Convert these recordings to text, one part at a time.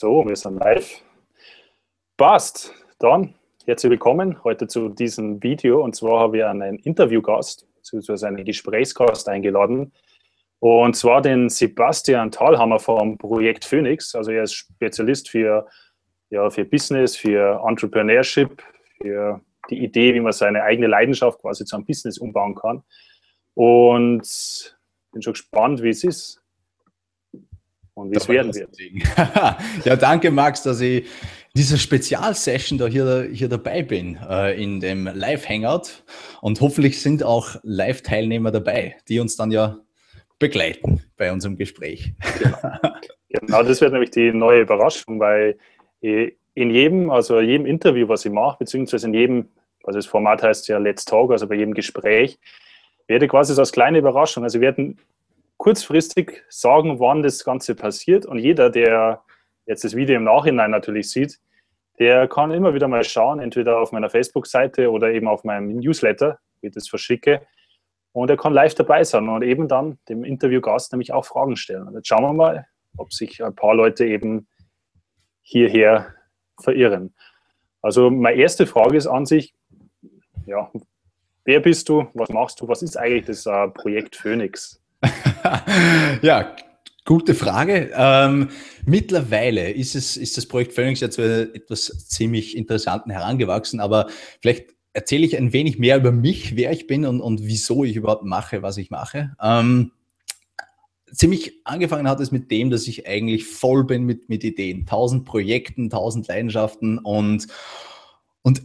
So, wir sind live. Passt. Dann herzlich willkommen heute zu diesem Video. Und zwar habe ich einen Interviewgast, beziehungsweise einen Gesprächsgast eingeladen. Und zwar den Sebastian Thalhammer vom Projekt Phoenix. Also er ist Spezialist für Business, für Entrepreneurship, für die Idee, wie man seine eigene Leidenschaft quasi zu einem Business umbauen kann. Und bin schon gespannt, wie es ist. Und wie es werden wird. Ja, danke Max, dass ich diese Spezialsession da hier dabei bin, in dem Live-Hangout. Und hoffentlich sind auch Live-Teilnehmer dabei, die uns dann ja begleiten bei unserem Gespräch. Genau, das wird nämlich die neue Überraschung, weil in jedem Interview, was ich mache, beziehungsweise in jedem, also das Format heißt ja Let's Talk, also bei jedem Gespräch, werde quasi so als kleine Überraschung, also wir werden kurzfristig sagen, wann das Ganze passiert, und jeder, der jetzt das Video im Nachhinein natürlich sieht, der kann immer wieder mal schauen, entweder auf meiner Facebook-Seite oder eben auf meinem Newsletter, wie ich das verschicke, und er kann live dabei sein und eben dann dem Interviewgast nämlich auch Fragen stellen. Und jetzt schauen wir mal, ob sich ein paar Leute eben hierher verirren. Also meine erste Frage ist an sich, ja, wer bist du, was machst du, was ist eigentlich das Projekt Phoenix? Ja, gute Frage. Mittlerweile ist das Projekt Phoenix jetzt etwas ziemlich Interessanten herangewachsen, aber vielleicht erzähle ich ein wenig mehr über mich, wer ich bin und wieso ich überhaupt mache, was ich mache. Ziemlich angefangen hat es mit dem, dass ich eigentlich voll bin mit Ideen, 1000 Projekten, 1000 Leidenschaften und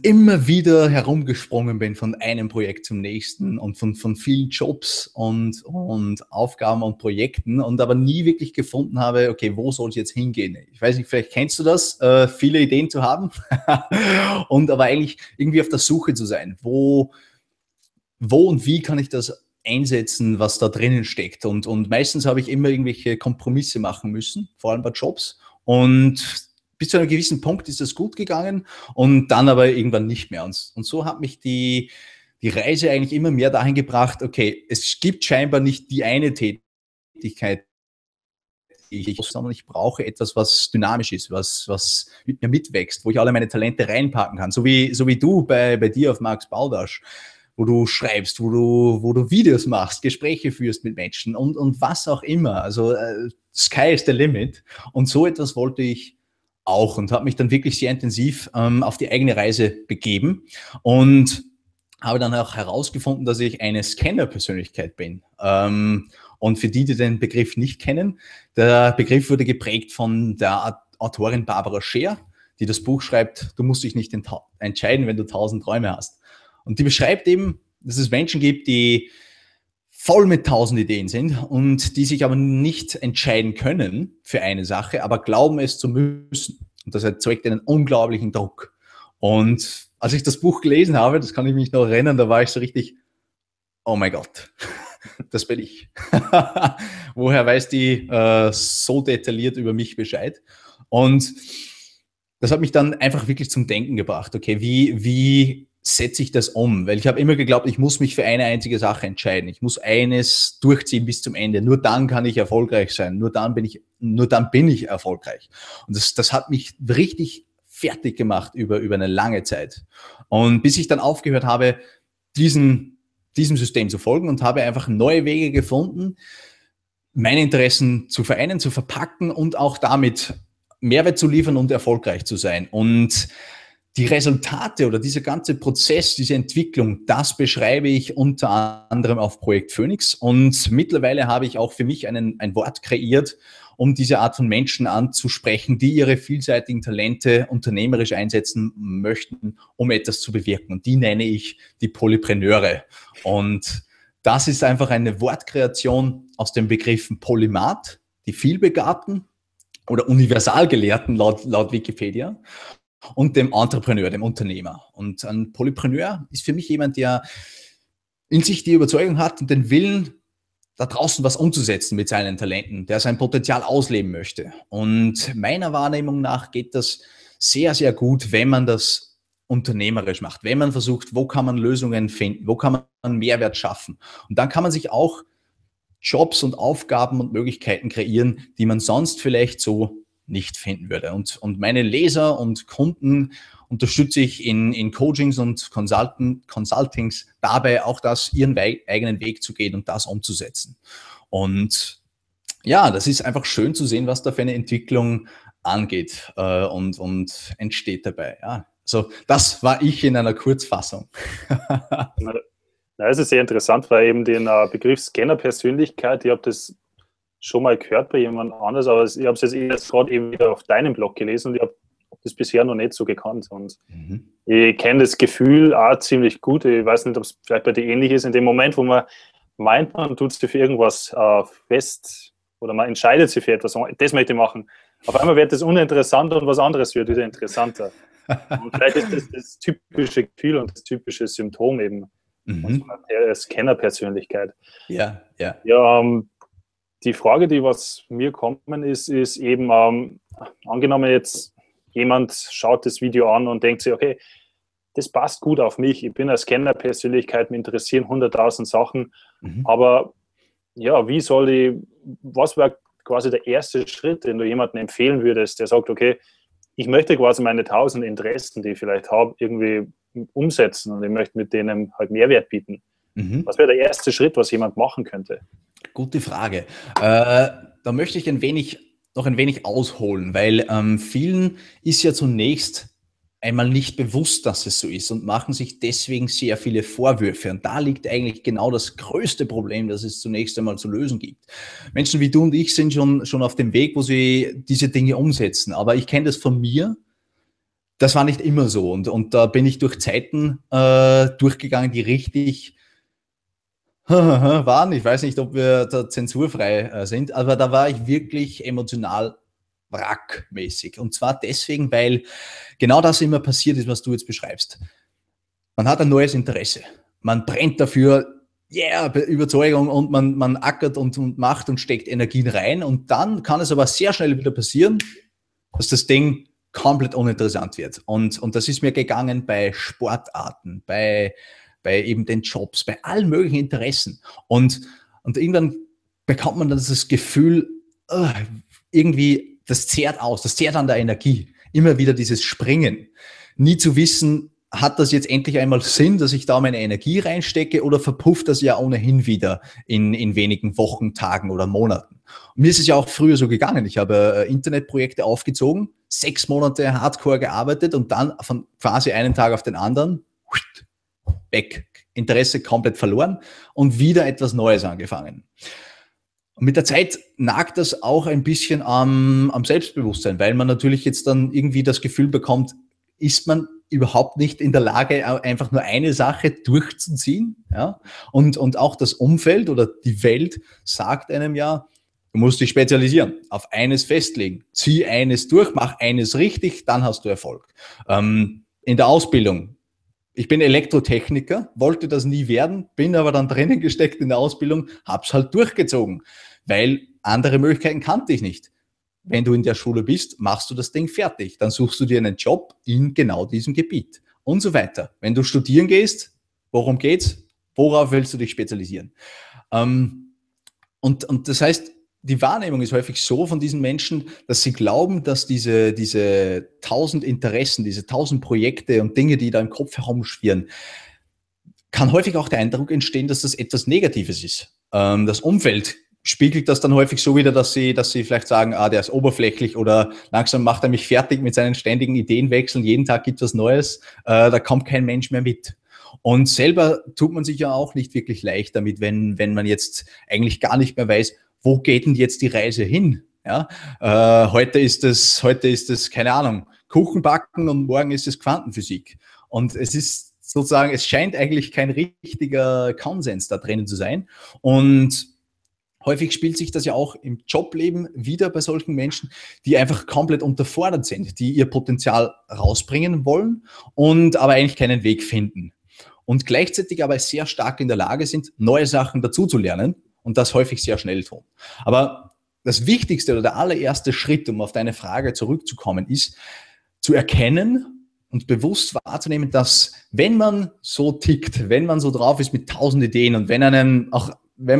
immer wieder herumgesprungen bin von einem Projekt zum nächsten und von vielen Jobs und Aufgaben und Projekten, und aber nie wirklich gefunden habe, okay, wo soll es jetzt hingehen? Ich weiß nicht, vielleicht kennst du das, viele Ideen zu haben und aber eigentlich irgendwie auf der Suche zu sein, wo und wie kann ich das einsetzen, was da drinnen steckt, und meistens habe ich immer irgendwelche Kompromisse machen müssen, vor allem bei Jobs, und bis zu einem gewissen Punkt ist das gut gegangen und dann aber irgendwann nicht mehr. Und so hat mich die Reise eigentlich immer mehr dahin gebracht, okay, es gibt scheinbar nicht die eine Tätigkeit, sondern ich brauche etwas, was dynamisch ist, was mit mir mitwächst, wo ich alle meine Talente reinpacken kann. So wie du bei dir auf Max Baudasch, wo du schreibst, wo du Videos machst, Gespräche führst mit Menschen und was auch immer. Also Sky is the limit. Und so etwas wollte ich auch und habe mich dann wirklich sehr intensiv auf die eigene Reise begeben und habe dann auch herausgefunden, dass ich eine Scanner-Persönlichkeit bin. Und für die den Begriff nicht kennen, der Begriff wurde geprägt von der Autorin Barbara Scheer, die das Buch schreibt, du musst dich nicht entscheiden, wenn du 1000 Träume hast. Und die beschreibt eben, dass es Menschen gibt, die voll mit 1000 Ideen sind und die sich aber nicht entscheiden können für eine Sache, aber glauben es zu müssen. Und das erzeugt einen unglaublichen Druck. Und als ich das Buch gelesen habe, das kann ich mich noch erinnern, da war ich so richtig, oh mein Gott, das bin ich. Woher weiß die so detailliert über mich Bescheid? Und das hat mich dann einfach wirklich zum Denken gebracht. Okay, wie setze ich das um? Weil ich habe immer geglaubt, ich muss mich für eine einzige Sache entscheiden. Ich muss eines durchziehen bis zum Ende. Nur dann kann ich erfolgreich sein. Nur dann bin ich erfolgreich. Und das hat mich richtig fertig gemacht über eine lange Zeit. Und bis ich dann aufgehört habe, diesem System zu folgen und habe einfach neue Wege gefunden, meine Interessen zu vereinen, zu verpacken und auch damit Mehrwert zu liefern und erfolgreich zu sein. Und die Resultate oder dieser ganze Prozess, diese Entwicklung, das beschreibe ich unter anderem auf Projekt Phoenix. Und mittlerweile habe ich auch für mich ein Wort kreiert, um diese Art von Menschen anzusprechen, die ihre vielseitigen Talente unternehmerisch einsetzen möchten, um etwas zu bewirken. Und die nenne ich die Polypreneure. Und das ist einfach eine Wortkreation aus den Begriffen Polymat, die Vielbegabten oder Universalgelehrten laut Wikipedia, und dem Entrepreneur, dem Unternehmer. Und ein Polypreneur ist für mich jemand, der in sich die Überzeugung hat und den Willen, da draußen was umzusetzen mit seinen Talenten, der sein Potenzial ausleben möchte. Und meiner Wahrnehmung nach geht das sehr, sehr gut, wenn man das unternehmerisch macht, wenn man versucht, wo kann man Lösungen finden, wo kann man Mehrwert schaffen. Und dann kann man sich auch Jobs und Aufgaben und Möglichkeiten kreieren, die man sonst vielleicht so nicht finden würde. Und meine Leser und Kunden unterstütze ich in Coachings und Consultings dabei, auch das ihren eigenen Weg zu gehen und das umzusetzen. Und ja, das ist einfach schön zu sehen, was da für eine Entwicklung angeht und entsteht dabei. Ja. Also das war ich in einer Kurzfassung. Na, das ist sehr interessant, weil eben den Begriff Scanner-Persönlichkeit, ich habe das schon mal gehört bei jemand anders, aber ich habe es jetzt gerade eben wieder auf deinem Blog gelesen und ich habe das bisher noch nicht so gekannt. Und ich kenne das Gefühl auch ziemlich gut. Ich weiß nicht, ob es vielleicht bei dir ähnlich ist. In dem Moment, wo man meint, man tut sich für irgendwas fest oder man entscheidet sich für etwas, das möchte ich machen. Auf einmal wird das uninteressanter und was anderes wird wieder interessanter. Und vielleicht ist das das typische Gefühl und das typische Symptom eben der Scanner-Persönlichkeit. Ja, ja. Ja, die Frage, die was mir kommen ist eben, angenommen jetzt jemand schaut das Video an und denkt sich, okay, das passt gut auf mich, ich bin eine Scanner-Persönlichkeit, mich interessieren 100.000 Sachen, aber ja, wie soll ich, was wäre quasi der erste Schritt, den du jemandem empfehlen würdest, der sagt, okay, ich möchte quasi meine 1000 Interessen, die ich vielleicht habe, irgendwie umsetzen und ich möchte mit denen halt Mehrwert bieten. Was wäre der erste Schritt, was jemand machen könnte? Gute Frage. Da möchte ich noch ein wenig ausholen, weil vielen ist ja zunächst einmal nicht bewusst, dass es so ist und machen sich deswegen sehr viele Vorwürfe. Und da liegt eigentlich genau das größte Problem, das es zunächst einmal zu lösen gibt. Menschen wie du und ich sind schon auf dem Weg, wo sie diese Dinge umsetzen. Aber ich kenne das von mir. Das war nicht immer so. Und da bin ich durch Zeiten durchgegangen, die richtig waren. Ich weiß nicht, ob wir da zensurfrei sind, aber da war ich wirklich emotional wrackmäßig. Und zwar deswegen, weil genau das immer passiert ist, was du jetzt beschreibst. Man hat ein neues Interesse. Man brennt dafür, Überzeugung, und man ackert und macht und steckt Energien rein. Und dann kann es aber sehr schnell wieder passieren, dass das Ding komplett uninteressant wird. Und das ist mir gegangen bei Sportarten, bei eben den Jobs, bei allen möglichen Interessen. Und irgendwann bekommt man dann das Gefühl, irgendwie, das zehrt aus, das zehrt an der Energie. Immer wieder dieses Springen. Nie zu wissen, hat das jetzt endlich einmal Sinn, dass ich da meine Energie reinstecke oder verpufft das ja ohnehin wieder in wenigen Wochen, Tagen oder Monaten. Und mir ist es ja auch früher so gegangen. Ich habe Internetprojekte aufgezogen, 6 Monate hardcore gearbeitet und dann von quasi einem Tag auf den anderen weg. Interesse komplett verloren und wieder etwas Neues angefangen. Und mit der Zeit nagt das auch ein bisschen am Selbstbewusstsein, weil man natürlich jetzt dann irgendwie das Gefühl bekommt, ist man überhaupt nicht in der Lage, einfach nur eine Sache durchzuziehen. Ja? Und auch das Umfeld oder die Welt sagt einem ja, du musst dich spezialisieren, auf eines festlegen, zieh eines durch, mach eines richtig, dann hast du Erfolg. In der Ausbildung, ich bin Elektrotechniker, wollte das nie werden, bin aber dann drinnen gesteckt in der Ausbildung, hab's halt durchgezogen, weil andere Möglichkeiten kannte ich nicht. Wenn du in der Schule bist, machst du das Ding fertig. Dann suchst du dir einen Job in genau diesem Gebiet und so weiter. Wenn du studieren gehst, worum geht's? Worauf willst du dich spezialisieren? Und das heißt, die Wahrnehmung ist häufig so von diesen Menschen, dass sie glauben, dass diese 1000 Interessen, diese 1000 Projekte und Dinge, die da im Kopf herumschwirren, kann häufig auch der Eindruck entstehen, dass das etwas Negatives ist. Das Umfeld spiegelt das dann häufig so wieder, dass sie vielleicht sagen, der ist oberflächlich oder langsam macht er mich fertig mit seinen ständigen Ideenwechseln, jeden Tag gibt es was Neues, da kommt kein Mensch mehr mit. Und selber tut man sich ja auch nicht wirklich leicht damit, wenn man jetzt eigentlich gar nicht mehr weiß, wo geht denn jetzt die Reise hin? Ja? Heute ist es, keine Ahnung, Kuchen backen und morgen ist es Quantenphysik. Und es ist sozusagen, es scheint eigentlich kein richtiger Konsens da drinnen zu sein. Und häufig spielt sich das ja auch im Jobleben wieder bei solchen Menschen, die einfach komplett unterfordert sind, die ihr Potenzial rausbringen wollen und aber eigentlich keinen Weg finden. Und gleichzeitig aber sehr stark in der Lage sind, neue Sachen dazuzulernen und das häufig sehr schnell tun. Aber das Wichtigste oder der allererste Schritt, um auf deine Frage zurückzukommen, ist zu erkennen, und bewusst wahrzunehmen, dass wenn man so tickt, wenn man so drauf ist mit 1000 Ideen und wenn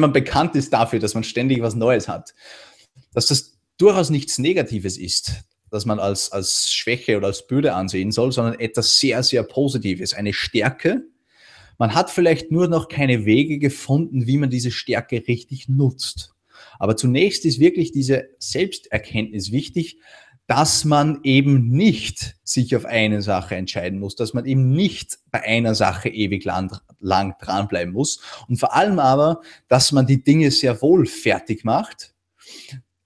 man bekannt ist dafür, dass man ständig was Neues hat, dass das durchaus nichts Negatives ist, dass man als Schwäche oder als Bürde ansehen soll, sondern etwas sehr, sehr Positives, eine Stärke. Man hat vielleicht nur noch keine Wege gefunden, wie man diese Stärke richtig nutzt. Aber zunächst ist wirklich diese Selbsterkenntnis wichtig, dass man eben nicht sich auf eine Sache entscheiden muss, dass man eben nicht bei einer Sache ewig lang dranbleiben muss und vor allem aber, dass man die Dinge sehr wohl fertig macht,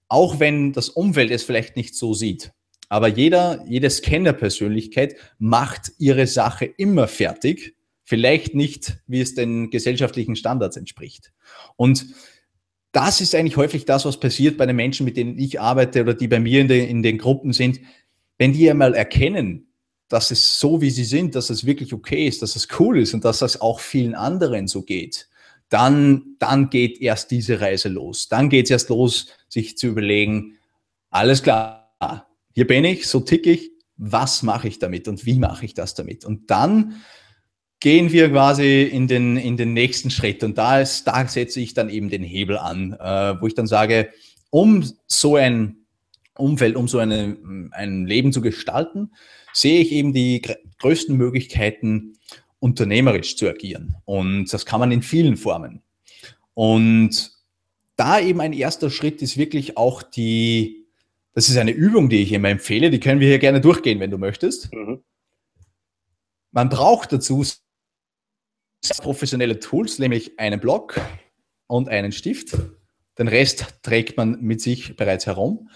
auch wenn das Umfeld es vielleicht nicht so sieht. Aber jede Scanner-Persönlichkeit macht ihre Sache immer fertig, vielleicht nicht, wie es den gesellschaftlichen Standards entspricht. Und das ist eigentlich häufig das, was passiert bei den Menschen, mit denen ich arbeite oder die bei mir in den Gruppen sind. Wenn die einmal erkennen, dass es so, wie sie sind, dass es wirklich okay ist, dass es cool ist und dass das auch vielen anderen so geht, dann geht erst diese Reise los. Dann geht es erst los, sich zu überlegen, alles klar, hier bin ich, so ticke ich, was mache ich damit und wie mache ich das damit? Und dann gehen wir quasi in den nächsten Schritt und da setze ich dann eben den Hebel an, wo ich dann sage, um so ein Umfeld, um so ein Leben zu gestalten, sehe ich eben die größten Möglichkeiten, unternehmerisch zu agieren, und das kann man in vielen Formen. Und da eben ein erster Schritt ist wirklich auch das ist eine Übung, die ich immer empfehle, die können wir hier gerne durchgehen, wenn du möchtest. Mhm. Man braucht dazu professionelle Tools, nämlich einen Block und einen Stift. Den Rest trägt man mit sich bereits herum.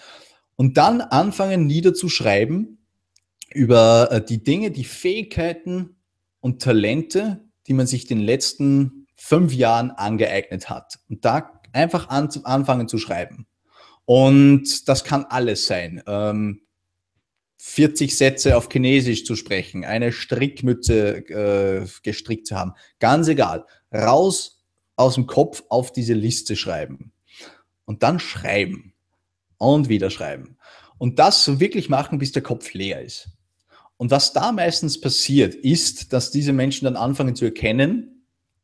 Und dann anfangen niederzuschreiben über die Dinge, die Fähigkeiten und Talente, die man sich in den letzten 5 Jahren angeeignet hat. Und da einfach anfangen zu schreiben. Und das kann alles sein. 40 Sätze auf Chinesisch zu sprechen, eine Strickmütze gestrickt zu haben, ganz egal. Raus aus dem Kopf, auf diese Liste schreiben. Und dann schreiben. Und wieder schreiben. Und das so wirklich machen, bis der Kopf leer ist. Und was da meistens passiert, ist, dass diese Menschen dann anfangen zu erkennen,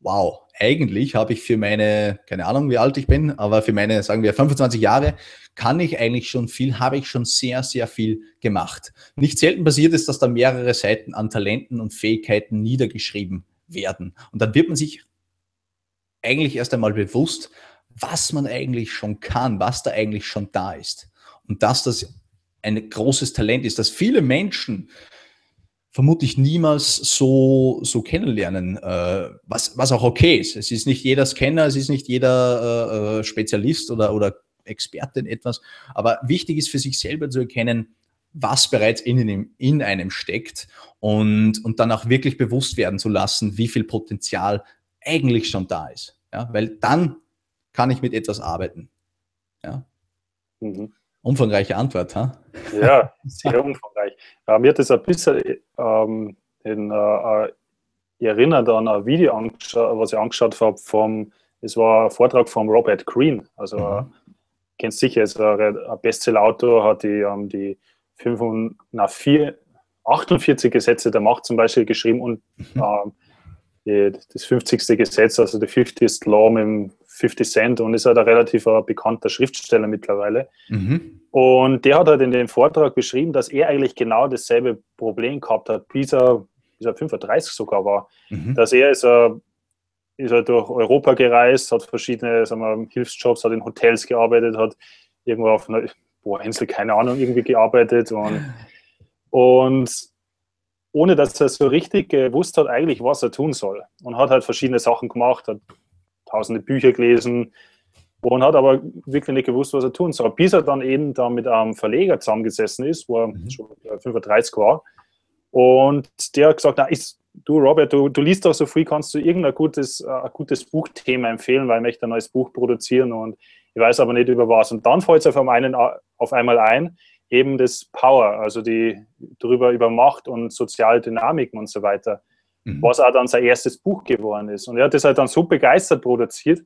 wow, eigentlich habe ich für meine, keine Ahnung, wie alt ich bin, aber für meine, sagen wir, 25 Jahre, habe ich schon sehr, sehr viel gemacht. Nicht selten passiert es, dass da mehrere Seiten an Talenten und Fähigkeiten niedergeschrieben werden. Und dann wird man sich eigentlich erst einmal bewusst, was man eigentlich schon kann, was da eigentlich schon da ist. Und dass das ein großes Talent ist, dass viele Menschen vermutlich niemals so kennenlernen, was auch okay ist. Es ist nicht jeder Scanner, es ist nicht jeder Spezialist oder Experte in etwas, aber wichtig ist für sich selber zu erkennen, was bereits in einem steckt und dann auch wirklich bewusst werden zu lassen, wie viel Potenzial eigentlich schon da ist. Ja? Weil dann kann ich mit etwas arbeiten. Ja? Mhm. Umfangreiche Antwort, ha? Ja, sehr umfangreich. Mir hat das ein bisschen erinnert an ein Video, was ich angeschaut habe, es war ein Vortrag von Robert Greene. Also, kennst sicher, ist ein Bestseller-Autor, hat die 48 Gesetze der Macht zum Beispiel geschrieben und das 50. Gesetz, also the 50th Law mit dem 50 Cent, und ist halt ein relativ bekannter Schriftsteller mittlerweile. Mhm. Und der hat halt in dem Vortrag beschrieben, dass er eigentlich genau dasselbe Problem gehabt hat, bis er 35 sogar war. Mhm. Dass er ist halt durch Europa gereist, hat verschiedene Hilfsjobs, hat in Hotels gearbeitet, hat irgendwo auf einer Insel, keine Ahnung, irgendwie gearbeitet und ohne dass er so richtig gewusst hat eigentlich, was er tun soll. Und hat halt verschiedene Sachen gemacht, hat tausende Bücher gelesen und hat aber wirklich nicht gewusst, was er tun soll. Bis er dann eben da mit einem Verleger zusammengesessen ist, wo er schon 35 war. Und der hat gesagt, na, du Robert, du liest doch so viel, kannst du irgendein gutes Buchthema empfehlen, weil ich möchte ein neues Buch produzieren und ich weiß aber nicht über was. Und dann fällt es auf einmal ein, eben das Power, also über Macht und soziale Dynamiken und so weiter, was auch dann sein erstes Buch geworden ist. Und er hat das halt dann so begeistert produziert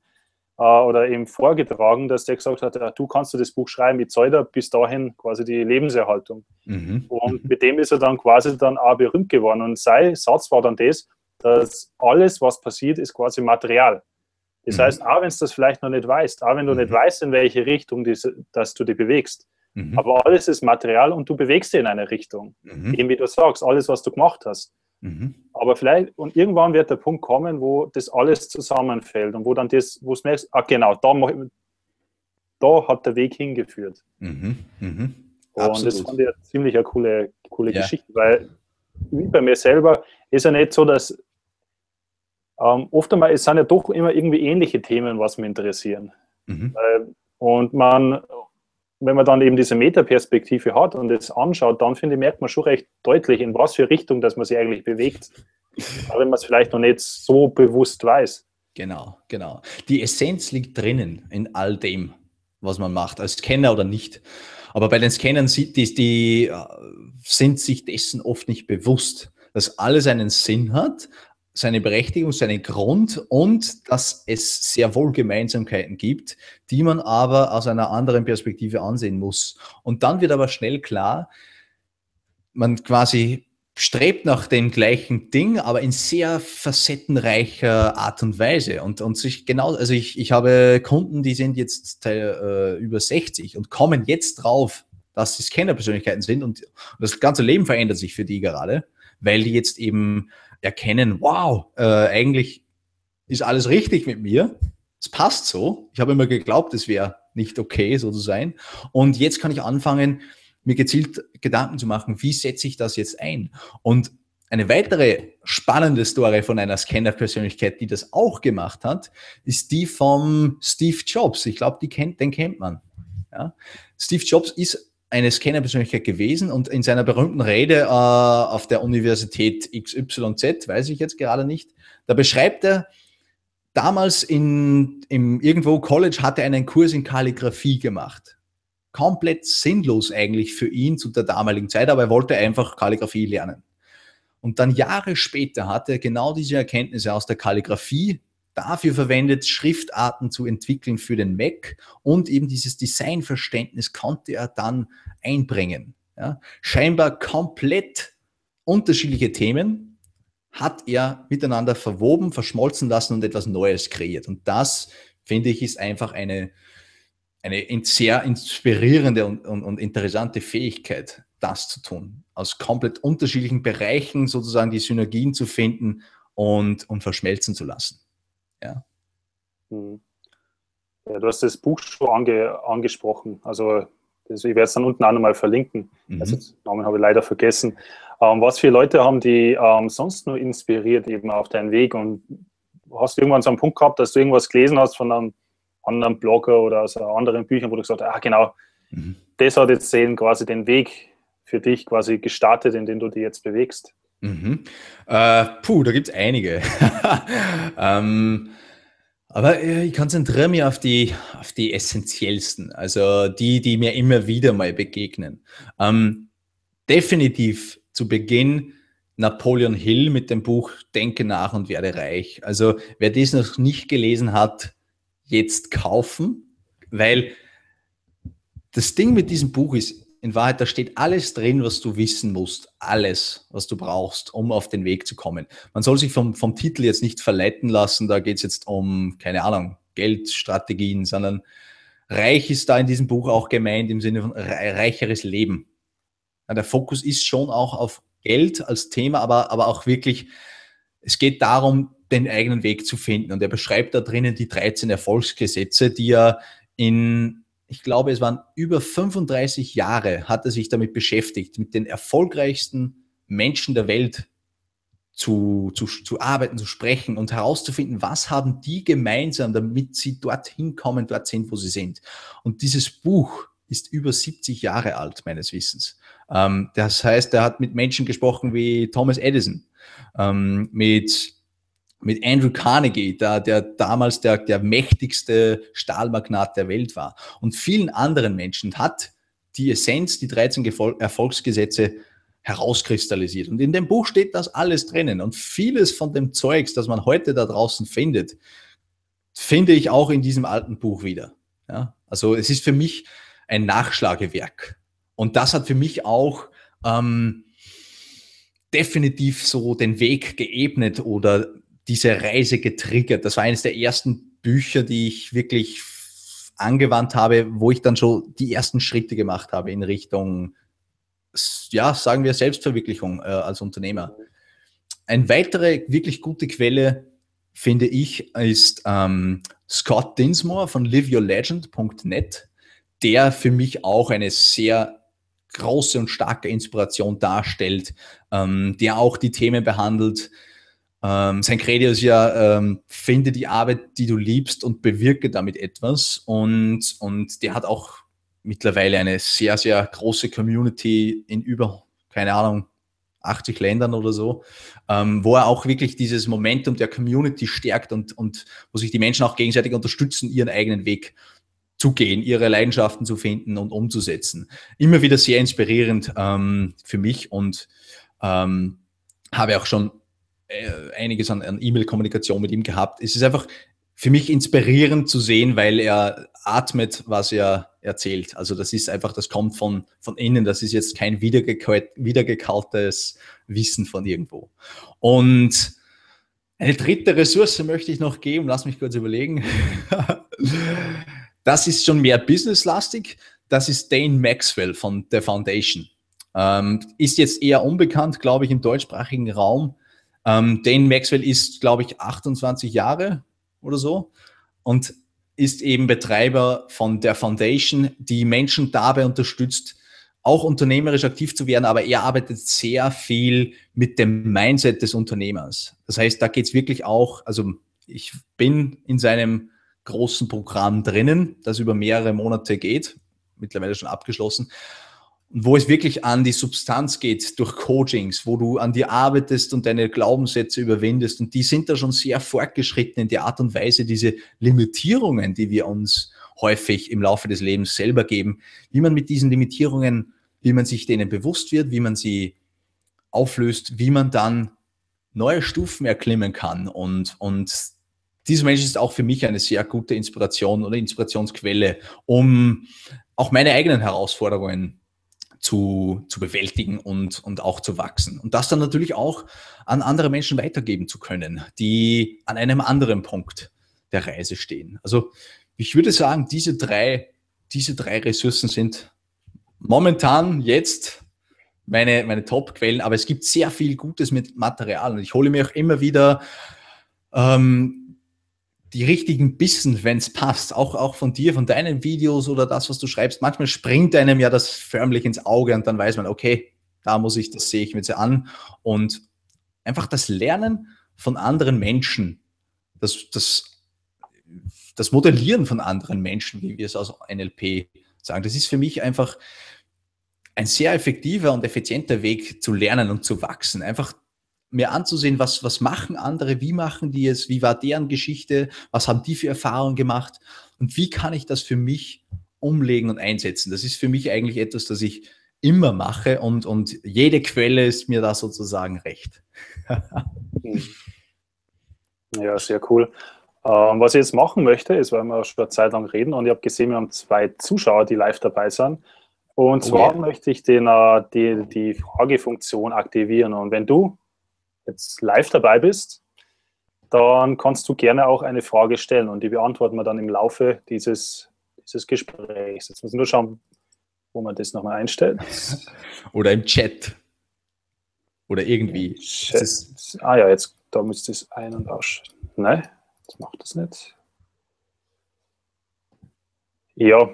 oder eben vorgetragen, dass der gesagt hat, ja, du kannst das Buch schreiben, ich zahle dir bis dahin quasi die Lebenserhaltung. Mhm. Und mit dem ist er dann quasi auch berühmt geworden. Und sein Satz war dann das, dass alles, was passiert, ist quasi Material. Das heißt, auch wenn du das vielleicht noch nicht weißt, auch wenn du nicht weißt, in welche Richtung dass du dich bewegst, aber alles ist Material und du bewegst dich in eine Richtung. Eben wie du sagst, alles, was du gemacht hast. Aber vielleicht, und irgendwann wird der Punkt kommen, wo das alles zusammenfällt und wo dann das, wo es merkst, ah genau, da hat der Weg hingeführt. Und das fand ich eine ziemlich coole Geschichte, weil wie bei mir selber ist ja nicht so, dass oft einmal, es sind ja doch immer irgendwie ähnliche Themen, was mich interessieren. Und wenn man dann eben diese Metaperspektive hat und es anschaut, dann finde ich, merkt man schon recht deutlich, in was für Richtung, dass man sich eigentlich bewegt, auch wenn man es vielleicht noch nicht so bewusst weiß. Genau, genau. Die Essenz liegt drinnen in all dem, was man macht, als Scanner oder nicht. Aber bei den Scannern sind sich dessen oft nicht bewusst, dass alles einen Sinn hat, seine Berechtigung, seinen Grund und dass es sehr wohl Gemeinsamkeiten gibt, die man aber aus einer anderen Perspektive ansehen muss. Und dann wird aber schnell klar, man quasi strebt nach dem gleichen Ding, aber in sehr facettenreicher Art und Weise. Und sich genau, also ich habe Kunden, die sind jetzt über 60 und kommen jetzt drauf, dass sie Scanner-Persönlichkeiten sind und das ganze Leben verändert sich für die gerade, weil die jetzt eben erkennen, wow, eigentlich ist alles richtig mit mir, es passt so, ich habe immer geglaubt, es wäre nicht okay, so zu sein und jetzt kann ich anfangen, mir gezielt Gedanken zu machen, wie setze ich das jetzt ein? Und eine weitere spannende Story von einer Scanner-Persönlichkeit, die das auch gemacht hat, ist die von Steve Jobs. Ich glaube, den kennt man. Ja? Steve Jobs ist eine Scanner-Persönlichkeit gewesen und in seiner berühmten Rede auf der Universität XYZ, weiß ich jetzt gerade nicht, da beschreibt er, damals im irgendwo College hat er einen Kurs in Kalligrafie gemacht. Komplett sinnlos eigentlich für ihn zu der damaligen Zeit, aber er wollte einfach Kalligrafie lernen. Und dann Jahre später hat er genau diese Erkenntnisse aus der Kalligrafie dafür verwendet, Schriftarten zu entwickeln für den Mac und eben dieses Designverständnis konnte er dann einbringen. Ja, scheinbar komplett unterschiedliche Themen hat er miteinander verwoben, verschmolzen lassen und etwas Neues kreiert. Und das, finde ich, ist einfach eine sehr inspirierende und interessante Fähigkeit, das zu tun, aus komplett unterschiedlichen Bereichen sozusagen die Synergien zu finden und verschmelzen zu lassen. Ja. Ja, du hast das Buch schon angesprochen, also ich werde es dann unten auch nochmal verlinken, also den Namen habe ich leider vergessen. Was viele Leute haben, die sonst nur inspiriert eben auf deinen Weg und hast du irgendwann so einen Punkt gehabt, dass du irgendwas gelesen hast von einem anderen Blogger oder aus anderen Büchern, wo du gesagt hast, ah genau, das hat jetzt quasi den Weg für dich quasi gestartet, in den du dich jetzt bewegst. Da gibt es einige. Aber ich konzentriere mich auf die essentiellsten, also die mir immer wieder mal begegnen. Definitiv zu Beginn Napoleon Hill mit dem Buch Denke nach und werde reich. Also wer das noch nicht gelesen hat, jetzt kaufen, weil das Ding mit diesem Buch ist, in Wahrheit, da steht alles drin, was du wissen musst, alles, was du brauchst, um auf den Weg zu kommen. Man soll sich vom Titel jetzt nicht verleiten lassen, da geht es jetzt um, keine Ahnung, Geldstrategien, sondern reich ist da in diesem Buch auch gemeint im Sinne von reicheres Leben. Ja, der Fokus ist schon auch auf Geld als Thema, aber auch wirklich, es geht darum, den eigenen Weg zu finden. Und er beschreibt da drinnen die 13 Erfolgsgesetze, die er ich glaube, es waren über 35 Jahre, hat er sich damit beschäftigt, mit den erfolgreichsten Menschen der Welt zu arbeiten, zu sprechen und herauszufinden, was haben die gemeinsam, damit sie dorthin kommen, dort sind, wo sie sind. Und dieses Buch ist über 70 Jahre alt, meines Wissens. Das heißt, er hat mit Menschen gesprochen wie Thomas Edison, mit Andrew Carnegie, der damals der mächtigste Stahlmagnat der Welt war und vielen anderen Menschen hat die Essenz, die 13 Erfolgsgesetze herauskristallisiert. Und in dem Buch steht das alles drinnen und vieles von dem Zeugs, das man heute da draußen findet, finde ich auch in diesem alten Buch wieder. Ja? Also es ist für mich ein Nachschlagewerk und das hat für mich auch definitiv so den Weg geebnet oder diese Reise getriggert. Das war eines der ersten Bücher, die ich wirklich angewandt habe, wo ich dann schon die ersten Schritte gemacht habe in Richtung, ja, sagen wir Selbstverwirklichung als Unternehmer. Eine weitere wirklich gute Quelle, finde ich, ist Scott Dinsmore von liveyourlegend.net, der für mich auch eine sehr große und starke Inspiration darstellt, der auch die Themen behandelt. Sein Credo ist ja, finde die Arbeit, die du liebst und bewirke damit etwas. Und der hat auch mittlerweile eine sehr, sehr große Community in über, keine Ahnung, 80 Ländern oder so, wo er auch wirklich dieses Momentum der Community stärkt und wo sich die Menschen auch gegenseitig unterstützen, ihren eigenen Weg zu gehen, ihre Leidenschaften zu finden und umzusetzen. Immer wieder sehr inspirierend für mich und habe auch schon einiges an E-Mail-Kommunikation mit ihm gehabt. Es ist einfach für mich inspirierend zu sehen, weil er atmet, was er erzählt. Also das ist einfach, das kommt von innen. Das ist jetzt kein wiedergekautes Wissen von irgendwo. Und eine dritte Ressource möchte ich noch geben. Lass mich kurz überlegen. Das ist schon mehr businesslastig. Das ist Dane Maxwell von der Foundation. Ist jetzt eher unbekannt, glaube ich, im deutschsprachigen Raum. Dane Maxwell ist, glaube ich, 28 Jahre oder so und ist eben Betreiber von der Foundation, die Menschen dabei unterstützt, auch unternehmerisch aktiv zu werden, aber er arbeitet sehr viel mit dem Mindset des Unternehmers. Das heißt, da geht es wirklich auch, also ich bin in seinem großen Programm drinnen, das über mehrere Monate geht, mittlerweile schon abgeschlossen, wo es wirklich an die Substanz geht durch Coachings, wo du an dir arbeitest und deine Glaubenssätze überwindest. Und die sind da schon sehr fortgeschritten in der Art und Weise, diese Limitierungen, die wir uns häufig im Laufe des Lebens selber geben, wie man mit diesen Limitierungen, wie man sich denen bewusst wird, wie man sie auflöst, wie man dann neue Stufen erklimmen kann. Und dieser Mensch ist auch für mich eine sehr gute Inspiration oder Inspirationsquelle, um auch meine eigenen Herausforderungen zu bewältigen und auch zu wachsen. Und das dann natürlich auch an andere Menschen weitergeben zu können, die an einem anderen Punkt der Reise stehen. Also ich würde sagen, diese drei Ressourcen sind momentan jetzt meine Top-Quellen, aber es gibt sehr viel Gutes mit Material. Und ich hole mir auch immer wieder die richtigen Bissen, wenn es passt, auch von dir, von deinen Videos oder das, was du schreibst. Manchmal springt einem ja das förmlich ins Auge und dann weiß man, okay, das sehe ich mir jetzt an. Und einfach das Lernen von anderen Menschen, das Modellieren von anderen Menschen, wie wir es aus NLP sagen, das ist für mich einfach ein sehr effektiver und effizienter Weg zu lernen und zu wachsen. Einfach mir anzusehen, was machen andere, wie machen die es, wie war deren Geschichte, was haben die für Erfahrungen gemacht und wie kann ich das für mich umlegen und einsetzen. Das ist für mich eigentlich etwas, das ich immer mache und jede Quelle ist mir da sozusagen recht. Ja, sehr cool. Was ich jetzt machen möchte, ist, weil wir schon eine Zeit lang reden und ich habe gesehen, wir haben 2 Zuschauer, die live dabei sind. Und zwar möchte ich die Fragefunktion aktivieren und wenn du jetzt live dabei bist, dann kannst du gerne auch eine Frage stellen und die beantworten wir dann im Laufe dieses Gesprächs. Jetzt müssen wir nur schauen, wo man das nochmal einstellt. Oder im Chat. Oder irgendwie. Ah ja, jetzt, da müsste es ein- und aus. Nein, das macht das nicht. Ja,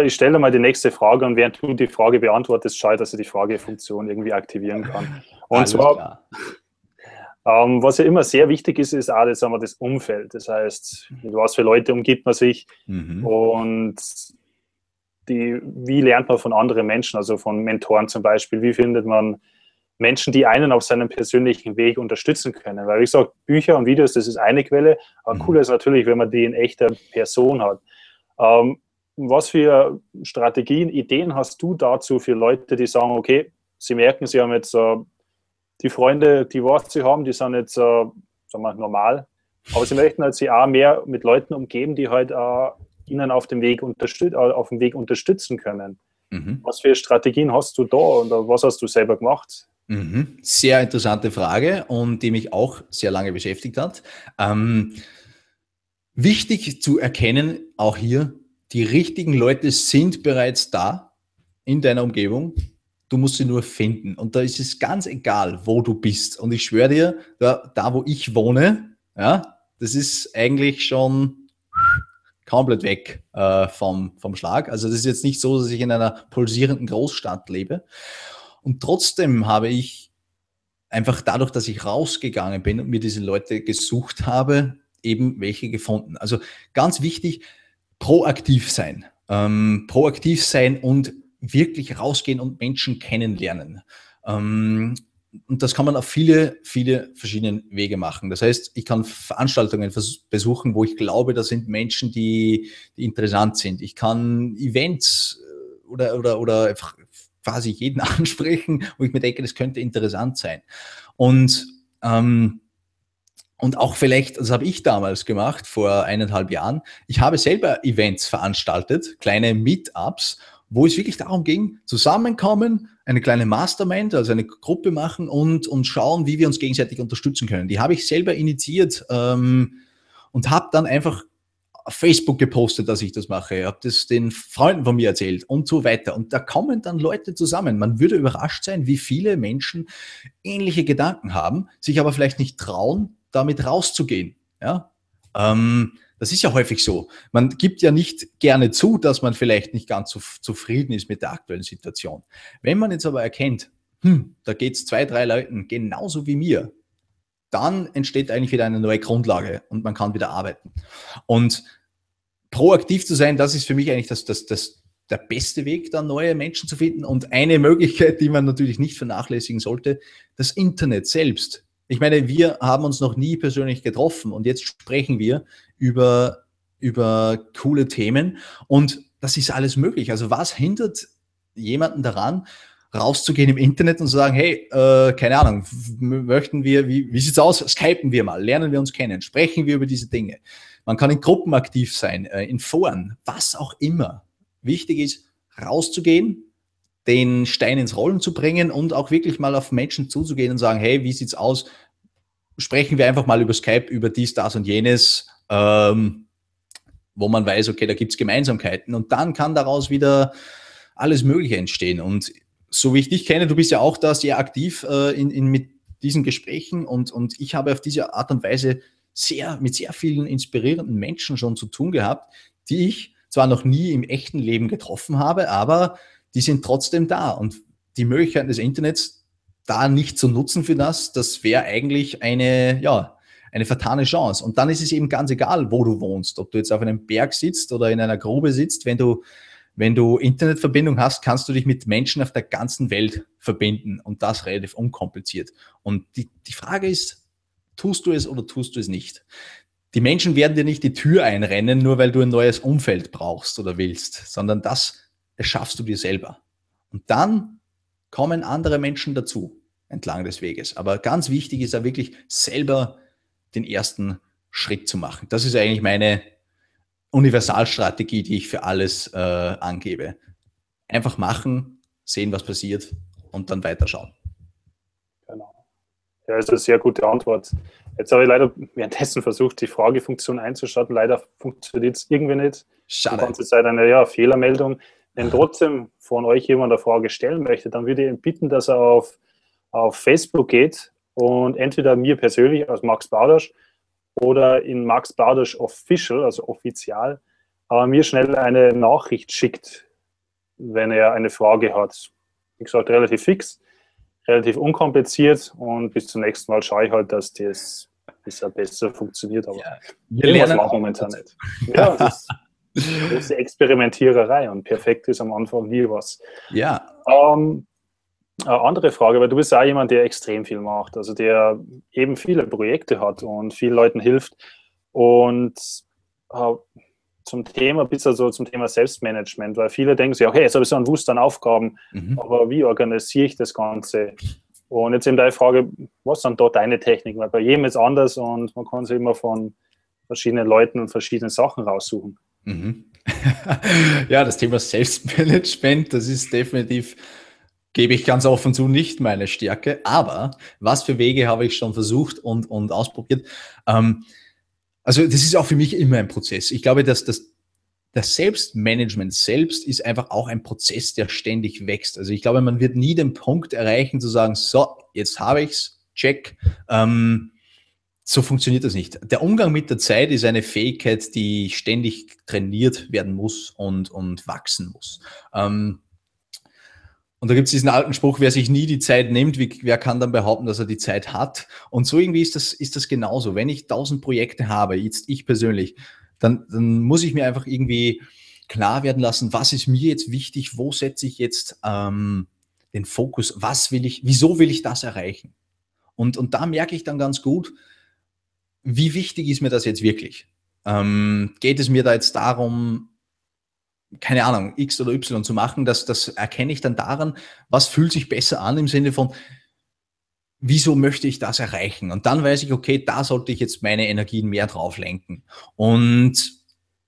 ich stelle mal die nächste Frage und während du die Frage beantwortest, schau, dass ich die Fragefunktion irgendwie aktivieren kann. Und zwar... was ja immer sehr wichtig ist auch das Umfeld. Das heißt, mit was für Leute umgibt man sich und wie lernt man von anderen Menschen, also von Mentoren zum Beispiel, wie findet man Menschen, die einen auf seinem persönlichen Weg unterstützen können. Weil wie gesagt, Bücher und Videos, das ist eine Quelle, aber cooler ist natürlich, wenn man die in echter Person hat. Was für Strategien, Ideen hast du dazu für Leute, die sagen, okay, sie merken, sie haben jetzt... die Freunde, die was sie haben, die sind jetzt, sagen wir, normal. Aber sie möchten halt sich auch mehr mit Leuten umgeben, die halt ihnen auf dem Weg unterstützen können. Was für Strategien hast du da und was hast du selber gemacht? Sehr interessante Frage und die mich auch sehr lange beschäftigt hat. Wichtig zu erkennen, auch hier, die richtigen Leute sind bereits da in deiner Umgebung. Du musst sie nur finden. Und da ist es ganz egal, wo du bist. Und ich schwöre dir, da wo ich wohne, ja, das ist eigentlich schon komplett weg vom Schlag. Also das ist jetzt nicht so, dass ich in einer pulsierenden Großstadt lebe. Und trotzdem habe ich einfach dadurch, dass ich rausgegangen bin und mir diese Leute gesucht habe, eben welche gefunden. Also ganz wichtig, proaktiv sein. Proaktiv sein und wirklich rausgehen und Menschen kennenlernen. Und das kann man auf viele, viele verschiedene Wege machen. Das heißt, ich kann Veranstaltungen besuchen, wo ich glaube, da sind Menschen, die interessant sind. Ich kann Events oder quasi jeden ansprechen, wo ich mir denke, das könnte interessant sein. Und auch vielleicht, das habe ich damals gemacht, vor 1,5 Jahren, ich habe selber Events veranstaltet, kleine Meetups, wo es wirklich darum ging, zusammenkommen, eine kleine Mastermind, also eine Gruppe machen und schauen, wie wir uns gegenseitig unterstützen können. Die habe ich selber initiiert und habe dann einfach auf Facebook gepostet, dass ich das mache, habe das den Freunden von mir erzählt und so weiter. Und da kommen dann Leute zusammen. Man würde überrascht sein, wie viele Menschen ähnliche Gedanken haben, sich aber vielleicht nicht trauen, damit rauszugehen. Ja? Das ist ja häufig so. Man gibt ja nicht gerne zu, dass man vielleicht nicht ganz so zufrieden ist mit der aktuellen Situation. Wenn man jetzt aber erkennt, da geht es 2, 3 Leuten genauso wie mir, dann entsteht eigentlich wieder eine neue Grundlage und man kann wieder arbeiten. Und proaktiv zu sein, das ist für mich eigentlich der beste Weg, dann neue Menschen zu finden. Und eine Möglichkeit, die man natürlich nicht vernachlässigen sollte, das Internet selbst. Ich meine, wir haben uns noch nie persönlich getroffen und jetzt sprechen wir über coole Themen und das ist alles möglich. Also was hindert jemanden daran, rauszugehen im Internet und zu sagen, hey, keine Ahnung, möchten wir, wie sieht's aus, skypen wir mal, lernen wir uns kennen, sprechen wir über diese Dinge. Man kann in Gruppen aktiv sein, in Foren, was auch immer. Wichtig ist, rauszugehen, den Stein ins Rollen zu bringen und auch wirklich mal auf Menschen zuzugehen und sagen, hey, wie sieht's aus? Sprechen wir einfach mal über Skype, über dies, das und jenes, wo man weiß, okay, da gibt es Gemeinsamkeiten und dann kann daraus wieder alles Mögliche entstehen. Und so wie ich dich kenne, du bist ja auch da sehr aktiv mit diesen Gesprächen und ich habe auf diese Art und Weise mit sehr vielen inspirierenden Menschen schon zu tun gehabt, die ich zwar noch nie im echten Leben getroffen habe, aber die sind trotzdem da und die Möglichkeiten des Internets da nicht zu nutzen für das wäre eigentlich eine vertane Chance. Und dann ist es eben ganz egal, wo du wohnst, ob du jetzt auf einem Berg sitzt oder in einer Grube sitzt. Wenn du Internetverbindung hast, kannst du dich mit Menschen auf der ganzen Welt verbinden und das relativ unkompliziert. Und die Frage ist, tust du es oder tust du es nicht? Die Menschen werden dir nicht die Tür einrennen, nur weil du ein neues Umfeld brauchst oder willst, sondern das schaffst du dir selber. Und dann kommen andere Menschen dazu, entlang des Weges. Aber ganz wichtig ist ja wirklich, selber den ersten Schritt zu machen. Das ist eigentlich meine Universalstrategie, die ich für alles angebe. Einfach machen, sehen, was passiert und dann weiterschauen. Genau. Ja, das ist eine sehr gute Antwort. Jetzt habe ich leider währenddessen versucht, die Fragefunktion einzuschalten. Leider funktioniert es irgendwie nicht. Schade. Die ganze Zeit eine Fehlermeldung. Wenn trotzdem von euch jemand eine Frage stellen möchte, dann würde ich ihn bitten, dass er auf Facebook geht und entweder mir persönlich als Max Baudasch oder in Max Baudasch Official, also offizial, mir schnell eine Nachricht schickt, wenn er eine Frage hat. Wie gesagt, relativ fix, relativ unkompliziert und bis zum nächsten Mal schaue ich halt, dass das besser funktioniert. Aber ja, wir lernen auch momentan nicht. Ja, große Experimentiererei und perfekt ist am Anfang nie was. Ja. Eine andere Frage, weil du bist auch jemand, der extrem viel macht, also der eben viele Projekte hat und vielen Leuten hilft. Und zum Thema Selbstmanagement, weil viele denken sich, okay, jetzt habe ich so einen Wust an Aufgaben, aber wie organisiere ich das Ganze? Und jetzt eben deine Frage, was sind da deine Techniken? Weil bei jedem ist anders und man kann sich immer von verschiedenen Leuten und verschiedenen Sachen raussuchen. Ja, das Thema Selbstmanagement, das ist definitiv, gebe ich ganz offen zu, nicht meine Stärke, aber was für Wege habe ich schon versucht und ausprobiert. Also das ist auch für mich immer ein Prozess. Ich glaube, dass das Selbstmanagement selbst ist einfach auch ein Prozess, der ständig wächst. Also ich glaube, man wird nie den Punkt erreichen, zu sagen, so, jetzt habe ich's, check. So funktioniert das nicht. Der Umgang mit der Zeit ist eine Fähigkeit, die ständig trainiert werden muss und wachsen muss. Und da gibt es diesen alten Spruch, wer sich nie die Zeit nimmt, wer kann dann behaupten, dass er die Zeit hat? Und so irgendwie ist das genauso. Wenn ich 1000 Projekte habe, jetzt ich persönlich, dann muss ich mir einfach irgendwie klar werden lassen, was ist mir jetzt wichtig, wo setze ich jetzt den Fokus, was will ich, wieso will ich das erreichen? Und da merke ich dann ganz gut, wie wichtig ist mir das jetzt wirklich? Geht es mir da jetzt darum, keine Ahnung, X oder Y zu machen, das erkenne ich dann daran, was fühlt sich besser an im Sinne von, wieso möchte ich das erreichen? Und dann weiß ich, okay, da sollte ich jetzt meine Energien mehr drauf lenken. Und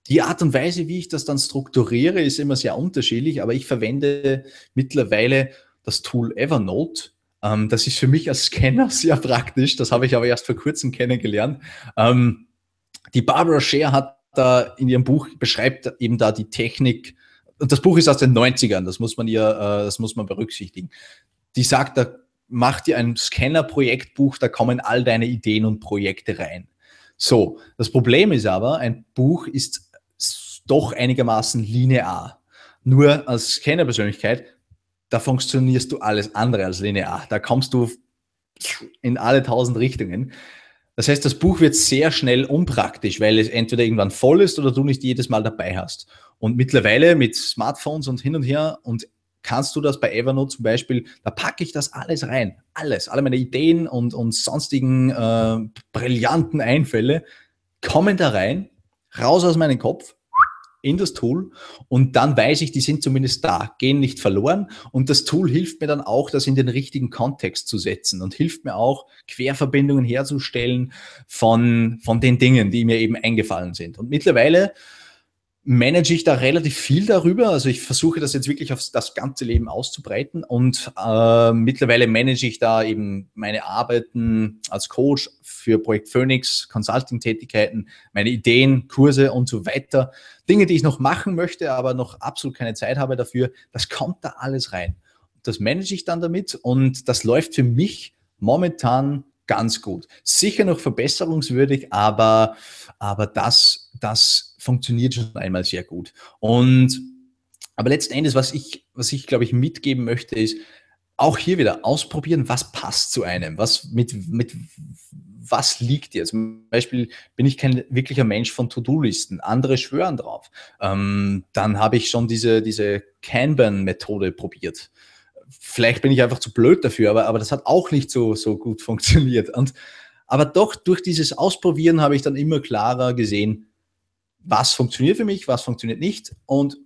die Art und Weise, wie ich das dann strukturiere, ist immer sehr unterschiedlich, aber ich verwende mittlerweile das Tool Evernote. Das ist für mich als Scanner sehr praktisch, das habe ich aber erst vor kurzem kennengelernt. Die Barbara Scheer hat da in ihrem Buch beschreibt eben da die Technik, und das Buch ist aus den 90ern, das muss man berücksichtigen. Die sagt, da mach dir ein Scanner-Projektbuch, da kommen all deine Ideen und Projekte rein. So, das Problem ist aber, ein Buch ist doch einigermaßen linear. Nur als Scanner-Persönlichkeit, da funktionierst du alles andere als linear. Da kommst du in alle 1000 Richtungen. Das heißt, das Buch wird sehr schnell unpraktisch, weil es entweder irgendwann voll ist oder du nicht jedes Mal dabei hast. Und mittlerweile mit Smartphones und hin und her und kannst du das bei Evernote zum Beispiel, da packe ich das alles rein, alles, alle meine Ideen und sonstigen brillanten Einfälle kommen da rein, raus aus meinem Kopf, in das Tool und dann weiß ich, die sind zumindest da, gehen nicht verloren und das Tool hilft mir dann auch, das in den richtigen Kontext zu setzen und hilft mir auch, Querverbindungen herzustellen von den Dingen, die mir eben eingefallen sind. Und mittlerweile manage ich da relativ viel darüber, also ich versuche das jetzt wirklich auf das ganze Leben auszubreiten und mittlerweile manage ich da eben meine Arbeiten als Coach für Projekt Phoenix, Consulting-Tätigkeiten, meine Ideen, Kurse und so weiter, Dinge, die ich noch machen möchte, aber noch absolut keine Zeit habe dafür, das kommt da alles rein. Das manage ich dann damit und das läuft für mich momentan ganz gut. Sicher noch verbesserungswürdig, aber das funktioniert schon einmal sehr gut. Aber letzten Endes, was ich glaube ich mitgeben möchte, ist auch hier wieder ausprobieren, was passt zu einem, was liegt dir. Zum Beispiel bin ich kein wirklicher Mensch von To-Do-Listen, andere schwören drauf. Dann habe ich schon diese Kanban-Methode probiert. Vielleicht bin ich einfach zu blöd dafür, aber das hat auch nicht so gut funktioniert. Aber doch, durch dieses Ausprobieren habe ich dann immer klarer gesehen, was funktioniert für mich, was funktioniert nicht und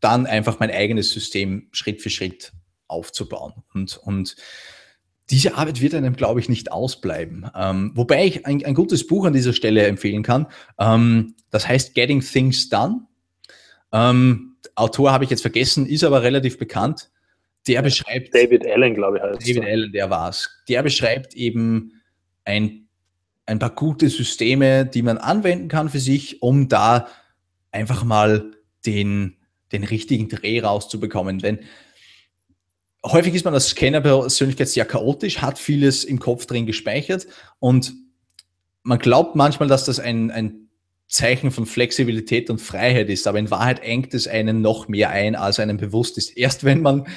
dann einfach mein eigenes System Schritt für Schritt aufzubauen. Und diese Arbeit wird einem, glaube ich, nicht ausbleiben. Wobei ich ein gutes Buch an dieser Stelle empfehlen kann. Das heißt Getting Things Done. Autor habe ich jetzt vergessen, ist aber relativ bekannt. Der beschreibt... David Allen, glaube ich, heißt es. David Allen, der war es. Der beschreibt eben ein paar gute Systeme, die man anwenden kann für sich, um da einfach mal den richtigen Dreh rauszubekommen. Denn häufig ist man als Scanner-Persönlichkeit sehr chaotisch, hat vieles im Kopf drin gespeichert und man glaubt manchmal, dass das ein Zeichen von Flexibilität und Freiheit ist, aber in Wahrheit engt es einen noch mehr ein, als einem bewusst ist. Erst wenn man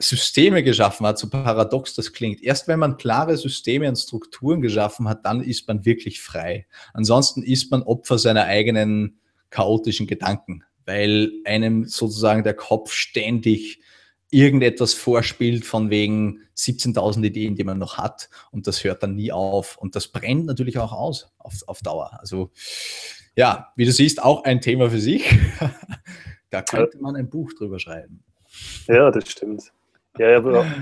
Systeme geschaffen hat, so paradox das klingt, erst wenn man klare Systeme und Strukturen geschaffen hat, dann ist man wirklich frei. Ansonsten ist man Opfer seiner eigenen chaotischen Gedanken, weil einem sozusagen der Kopf ständig irgendetwas vorspielt von wegen 17.000 Ideen, die man noch hat und das hört dann nie auf und das brennt natürlich auch aus auf Dauer. Also ja, wie du siehst, auch ein Thema für sich. Da könnte man ein Buch drüber schreiben. Ja, das stimmt. Ja, ich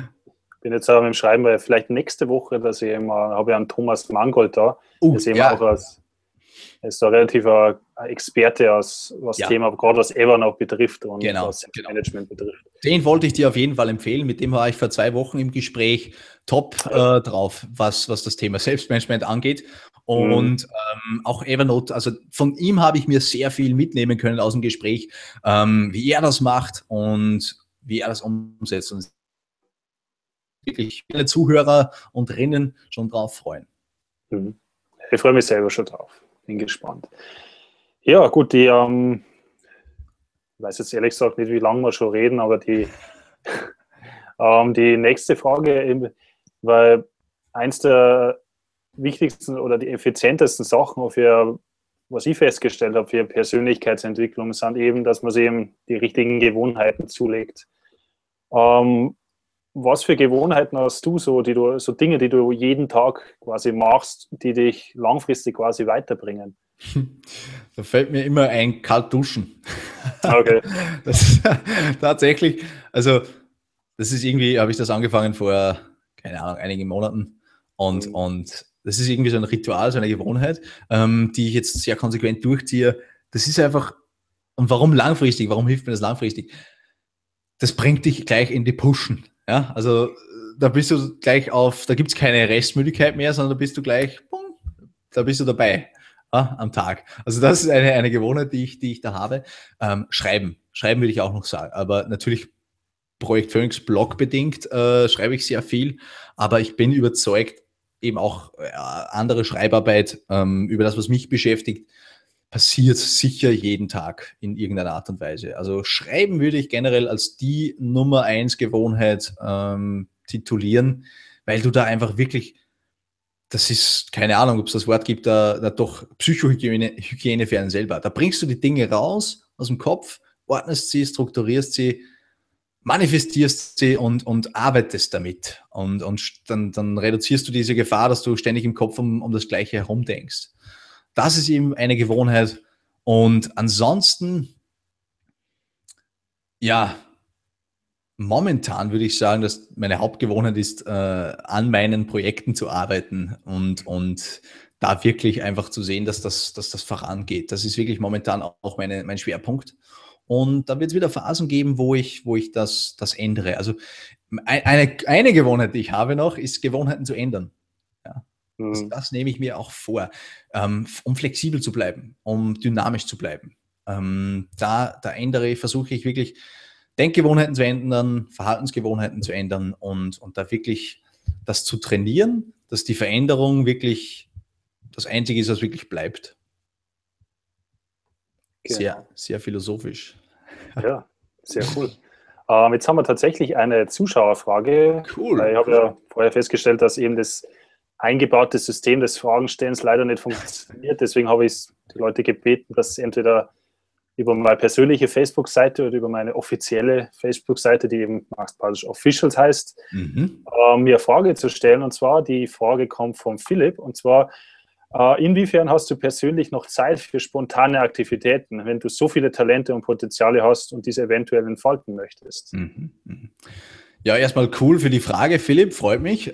bin jetzt auch am Schreiben, weil vielleicht nächste Woche, dass ich mal, habe ich einen Thomas Mangold da. Er ist da relativ ein Experte, was ja. Thema, gerade was Evernote betrifft und was Management betrifft. Den wollte ich dir auf jeden Fall empfehlen. Mit dem war ich vor 2 Wochen im Gespräch top drauf, was das Thema Selbstmanagement angeht. und auch Evernote, also von ihm habe ich mir sehr viel mitnehmen können aus dem Gespräch, wie er das macht und wie er das umsetzt. Und wirklich viele Zuhörer und Rinnen schon drauf freuen. Mhm. Ich freue mich selber schon drauf. Bin gespannt. Ja, gut, die, ich weiß jetzt ehrlich gesagt nicht, wie lange wir schon reden, aber die, die nächste Frage, weil eins der wichtigsten oder die effizientesten Sachen, für, was ich festgestellt habe, für Persönlichkeitsentwicklung, sind eben, dass man sich eben die richtigen Gewohnheiten zulegt. Was für Gewohnheiten hast du so, so Dinge, die du jeden Tag quasi machst, die dich langfristig quasi weiterbringen? Da fällt mir immer ein kalt duschen. Okay. Das, tatsächlich, also das ist irgendwie, habe ich das angefangen vor, keine Ahnung, einigen Monaten und, das ist irgendwie so ein Ritual, so eine Gewohnheit, die ich jetzt sehr konsequent durchziehe. Das ist einfach, und warum langfristig, warum hilft mir das langfristig? Das bringt dich gleich in die Pushen. Ja, also da bist du gleich auf, da gibt es keine Restmüdigkeit mehr, sondern da bist du gleich, boom, da bist du dabei. Am Tag. Also das ist eine Gewohnheit, die ich da habe. Schreiben. Schreiben würde ich auch noch sagen. Aber natürlich Projekt Phoenix Blog bedingt schreibe ich sehr viel. Aber ich bin überzeugt, eben auch andere Schreibarbeit über das, was mich beschäftigt, passiert sicher jeden Tag in irgendeiner Art und Weise. Also Schreiben würde ich generell als die Nummer 1 Gewohnheit titulieren, weil du da einfach wirklich... Das ist, keine Ahnung, ob es das Wort gibt, da doch Psychohygiene für einen selber. Da bringst du die Dinge raus aus dem Kopf, ordnest sie, strukturierst sie, manifestierst sie und arbeitest damit. Und dann reduzierst du diese Gefahr, dass du ständig im Kopf um das Gleiche herumdenkst. Das ist eben eine Gewohnheit. Und ansonsten, ja, momentan würde ich sagen, dass meine Hauptgewohnheit ist, an meinen Projekten zu arbeiten und da wirklich einfach zu sehen, dass das vorangeht. Das ist wirklich momentan auch mein Schwerpunkt. Und da wird es wieder Phasen geben, wo ich das ändere. Also eine Gewohnheit, die ich habe noch, ist Gewohnheiten zu ändern. Ja. Mhm. Also das nehme ich mir auch vor, um flexibel zu bleiben, um dynamisch zu bleiben. Versuche ich wirklich, Denkgewohnheiten zu ändern, Verhaltensgewohnheiten zu ändern und da wirklich das zu trainieren, dass die Veränderung wirklich das Einzige ist, was wirklich bleibt. Genau. Sehr, sehr philosophisch. Ja, sehr cool. Jetzt haben wir tatsächlich eine Zuschauerfrage. Cool. Weil ich habe ja vorher festgestellt, dass eben das eingebaute System des Fragenstellens leider nicht funktioniert. Deswegen habe ich die Leute gebeten, dass entweder über meine persönliche Facebook-Seite oder über meine offizielle Facebook-Seite, die eben Max Baudasch Officials heißt, mir eine Frage zu stellen. Und zwar, die Frage kommt von Philipp. Und zwar, inwiefern hast du persönlich noch Zeit für spontane Aktivitäten, wenn du so viele Talente und Potenziale hast und diese eventuell entfalten möchtest? Mhm. Ja, erstmal cool für die Frage, Philipp. Freut mich.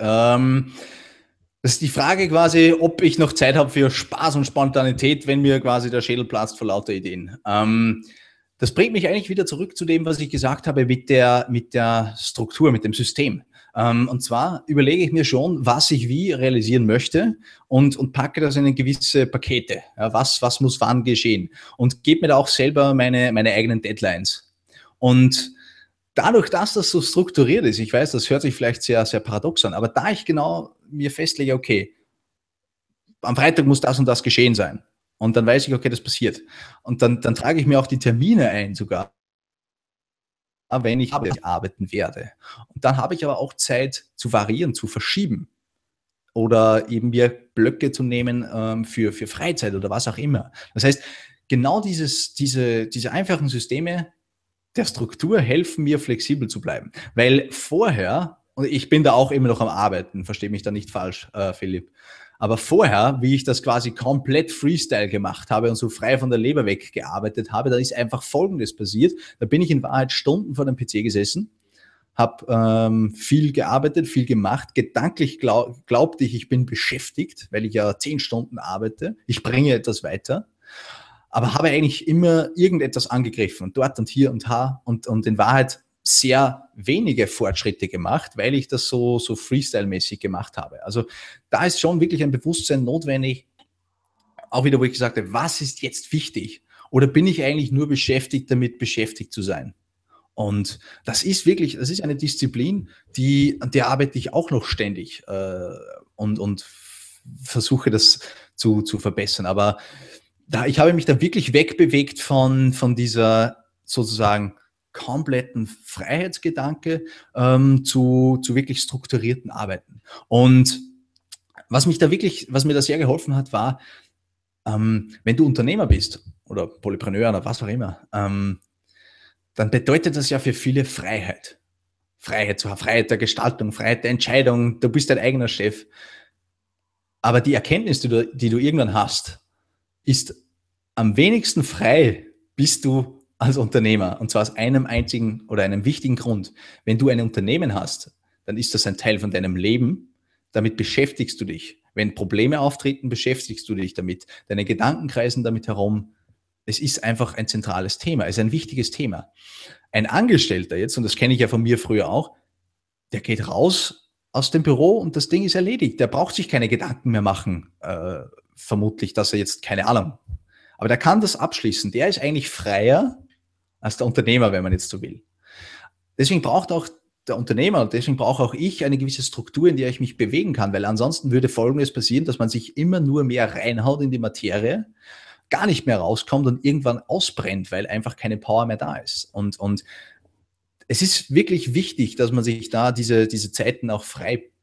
Das ist die Frage quasi, ob ich noch Zeit habe für Spaß und Spontanität, wenn mir quasi der Schädel platzt vor lauter Ideen. Das bringt mich eigentlich wieder zurück zu dem, was ich gesagt habe mit der Struktur, mit dem System. Und zwar überlege ich mir schon, was ich wie realisieren möchte und packe das in gewisse Pakete. Ja, was muss wann geschehen? Und gebe mir da auch selber meine eigenen Deadlines. Und dadurch, dass das so strukturiert ist, ich weiß, das hört sich vielleicht sehr, sehr paradox an, aber da ich genau mir festlege, okay, am Freitag muss das und das geschehen sein. Und dann weiß ich, okay, das passiert. Und dann trage ich mir auch die Termine ein sogar, wenn ich arbeiten werde. Und dann habe ich aber auch Zeit zu variieren, zu verschieben. Oder eben mir Blöcke zu nehmen für Freizeit oder was auch immer. Das heißt, genau diese einfachen Systeme der Struktur helfen mir, flexibel zu bleiben. Weil vorher, und ich bin da auch immer noch am Arbeiten, verstehe mich da nicht falsch, Philipp, aber vorher, wie ich das quasi komplett Freestyle gemacht habe und so frei von der Leber weggearbeitet habe, da ist einfach Folgendes passiert. Da bin ich in Wahrheit Stunden vor dem PC gesessen, habe viel gearbeitet, viel gemacht. Gedanklich glaubte ich bin beschäftigt, weil ich ja 10 Stunden arbeite. Ich bringe etwas weiter. Aber habe eigentlich immer irgendetwas angegriffen und dort und hier und da und in Wahrheit sehr wenige Fortschritte gemacht, weil ich das so freestyle-mäßig gemacht habe. Also da ist schon wirklich ein Bewusstsein notwendig, auch wieder, wo ich gesagt habe, was ist jetzt wichtig? Oder bin ich eigentlich nur beschäftigt damit, beschäftigt zu sein? Und das ist wirklich, das ist eine Disziplin, der arbeite ich auch noch ständig und versuche das zu verbessern. Aber ich habe mich da wirklich wegbewegt von dieser sozusagen kompletten Freiheitsgedanke zu wirklich strukturierten Arbeiten. Und was mir da sehr geholfen hat, war, wenn du Unternehmer bist oder Polypreneur oder was auch immer, dann bedeutet das ja für viele Freiheit. Freiheit zu haben, Freiheit der Gestaltung, Freiheit der Entscheidung, du bist dein eigener Chef. Aber die Erkenntnis, die du irgendwann hast, ist am wenigsten frei bist du als Unternehmer. Und zwar aus einem einzigen oder einem wichtigen Grund. Wenn du ein Unternehmen hast, dann ist das ein Teil von deinem Leben. Damit beschäftigst du dich. Wenn Probleme auftreten, beschäftigst du dich damit. Deine Gedanken kreisen damit herum. Es ist einfach ein zentrales Thema, es ist ein wichtiges Thema. Ein Angestellter jetzt, und das kenne ich ja von mir früher auch, der geht raus aus dem Büro und das Ding ist erledigt. Der braucht sich keine Gedanken mehr machen, vermutlich, dass er jetzt, keine Ahnung. Aber der kann das abschließen. Der ist eigentlich freier als der Unternehmer, wenn man jetzt so will. Deswegen braucht auch der Unternehmer, und deswegen brauche auch ich eine gewisse Struktur, in der ich mich bewegen kann, weil ansonsten würde Folgendes passieren, dass man sich immer nur mehr reinhaut in die Materie, gar nicht mehr rauskommt und irgendwann ausbrennt, weil einfach keine Power mehr da ist. Und es ist wirklich wichtig, dass man sich da diese Zeiten auch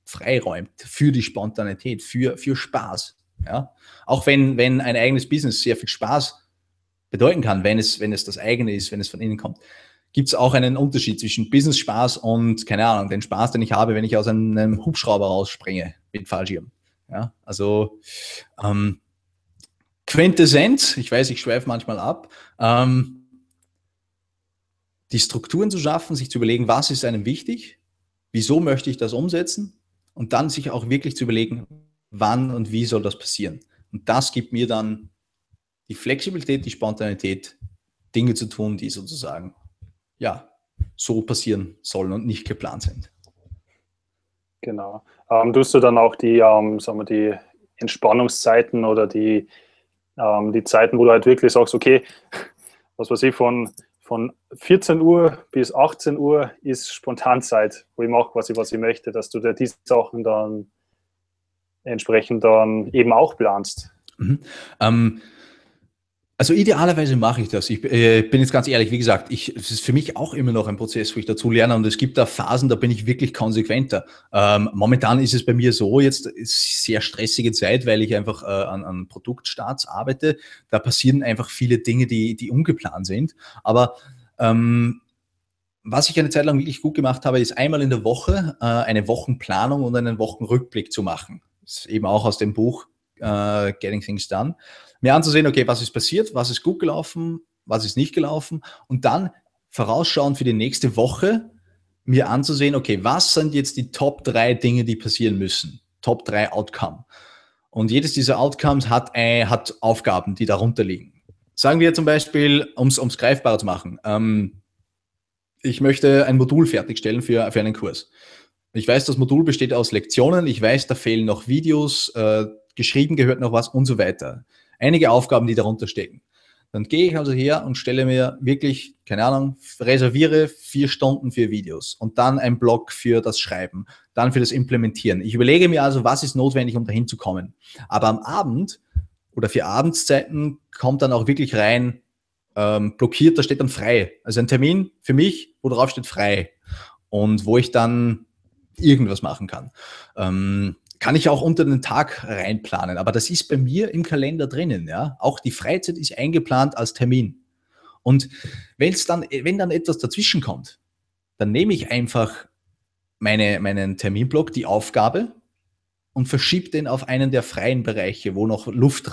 freiräumt für die Spontanität, für Spaß. Ja? Auch wenn ein eigenes Business sehr viel Spaß bedeuten kann, wenn es das eigene ist, wenn es von innen kommt, gibt es auch einen Unterschied zwischen Business-Spaß und, keine Ahnung, den Spaß, den ich habe, wenn ich aus einem Hubschrauber rausspringe mit Fallschirm. Ja? Also, Quintessenz, ich weiß, ich schweife manchmal ab, die Strukturen zu schaffen, sich zu überlegen, was ist einem wichtig, wieso möchte ich das umsetzen und dann sich auch wirklich zu überlegen, wann und wie soll das passieren. Und das gibt mir dann die Flexibilität, die Spontanität, Dinge zu tun, die sozusagen ja so passieren sollen und nicht geplant sind. Genau. Tust du dann auch die Entspannungszeiten oder die Zeiten, wo du halt wirklich sagst, okay, was weiß ich, von 14 Uhr bis 18 Uhr ist Spontanzeit, wo ich mache, was ich möchte, dass du dir diese Sachen dann entsprechend dann eben auch planst. Mhm. Also idealerweise mache ich das. Ich bin jetzt ganz ehrlich, wie gesagt, es ist für mich auch immer noch ein Prozess, wo ich dazu lerne und es gibt da Phasen, da bin ich wirklich konsequenter. Momentan ist es bei mir so, jetzt ist sehr stressige Zeit, weil ich einfach an Produktstarts arbeite. Da passieren einfach viele Dinge, die ungeplant sind. Aber was ich eine Zeit lang wirklich gut gemacht habe, ist einmal in der Woche eine Wochenplanung und einen Wochenrückblick zu machen. Das ist eben auch aus dem Buch Getting Things Done. Mir anzusehen, okay, was ist passiert, was ist gut gelaufen, was ist nicht gelaufen und dann vorausschauend für die nächste Woche mir anzusehen, okay, was sind jetzt die Top 3 Dinge, die passieren müssen, Top 3 Outcome. Und jedes dieser Outcomes hat Aufgaben, die darunter liegen. Sagen wir zum Beispiel, um es greifbarer zu machen, ich möchte ein Modul fertigstellen für einen Kurs. Ich weiß, das Modul besteht aus Lektionen, ich weiß, da fehlen noch Videos, geschrieben gehört noch was und so weiter. Einige Aufgaben, die darunter stecken. Dann gehe ich also her und stelle mir wirklich, keine Ahnung, reserviere 4 Stunden für Videos und dann ein Block für das Schreiben, dann für das Implementieren. Ich überlege mir also, was ist notwendig, um dahin zu kommen. Aber am Abend oder für Abendszeiten kommt dann auch wirklich rein, blockiert, da steht dann frei. Also ein Termin für mich, wo drauf steht frei und wo ich dann irgendwas machen kann. Kann ich auch unter den Tag reinplanen, aber das ist bei mir im Kalender drinnen. Ja? Auch die Freizeit ist eingeplant als Termin. Und wenn dann etwas dazwischen kommt, dann nehme ich einfach meinen Terminblock, die Aufgabe und verschiebe den auf einen der freien Bereiche, wo noch Luft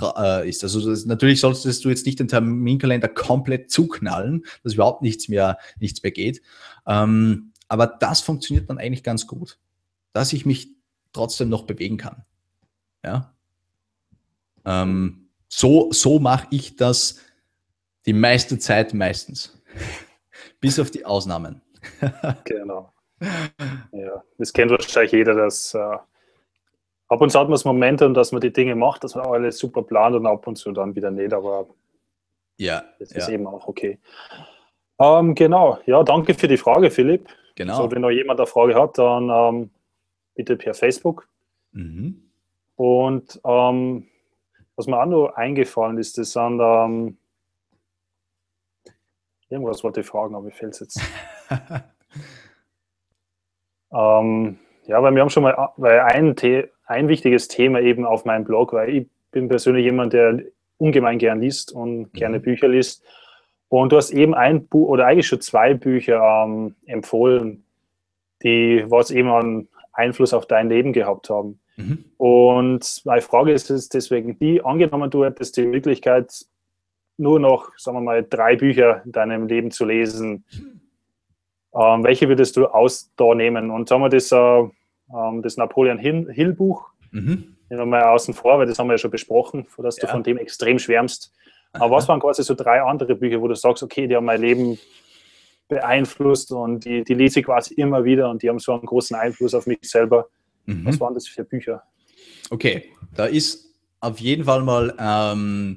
ist. Also natürlich solltest du jetzt nicht den Terminkalender komplett zuknallen, dass überhaupt nichts mehr geht. Aber das funktioniert dann eigentlich ganz gut, dass ich mich trotzdem noch bewegen kann. Ja? So mache ich das die meiste Zeit meistens. Bis auf die Ausnahmen. Genau. Ja, das kennt wahrscheinlich jeder, dass ab und zu hat man das Momentum, dass man die Dinge macht, dass man alles super plant und ab und zu dann wieder nicht, aber ja, das ist eben auch okay. Genau, ja, danke für die Frage, Philipp. Genau. Also, wenn noch jemand eine Frage hat, dann bitte per Facebook. Mhm. Und was mir auch noch eingefallen ist, das sind irgendwas wollte ich fragen, aber mir fällt es jetzt. Ja, weil wir haben schon mal ein wichtiges Thema eben auf meinem Blog, weil ich bin persönlich jemand, der ungemein gern liest und gerne Bücher liest. Und du hast eben ein Buch oder eigentlich schon zwei Bücher empfohlen, die was eben einen Einfluss auf dein Leben gehabt haben. Mhm. Und meine Frage ist deswegen die, angenommen du hättest die Möglichkeit, nur noch, sagen wir mal, 3 Bücher in deinem Leben zu lesen, welche würdest du da nehmen? Und sagen wir das Napoleon Hill Buch, nehmen wir mal außen vor, weil das haben wir ja schon besprochen, dass du von dem extrem schwärmst. Aber was waren quasi so 3 andere Bücher, wo du sagst, okay, die haben mein Leben beeinflusst und die lese ich quasi immer wieder und die haben so einen großen Einfluss auf mich selber. Mhm. Was waren das für Bücher? Okay, da ist auf jeden Fall mal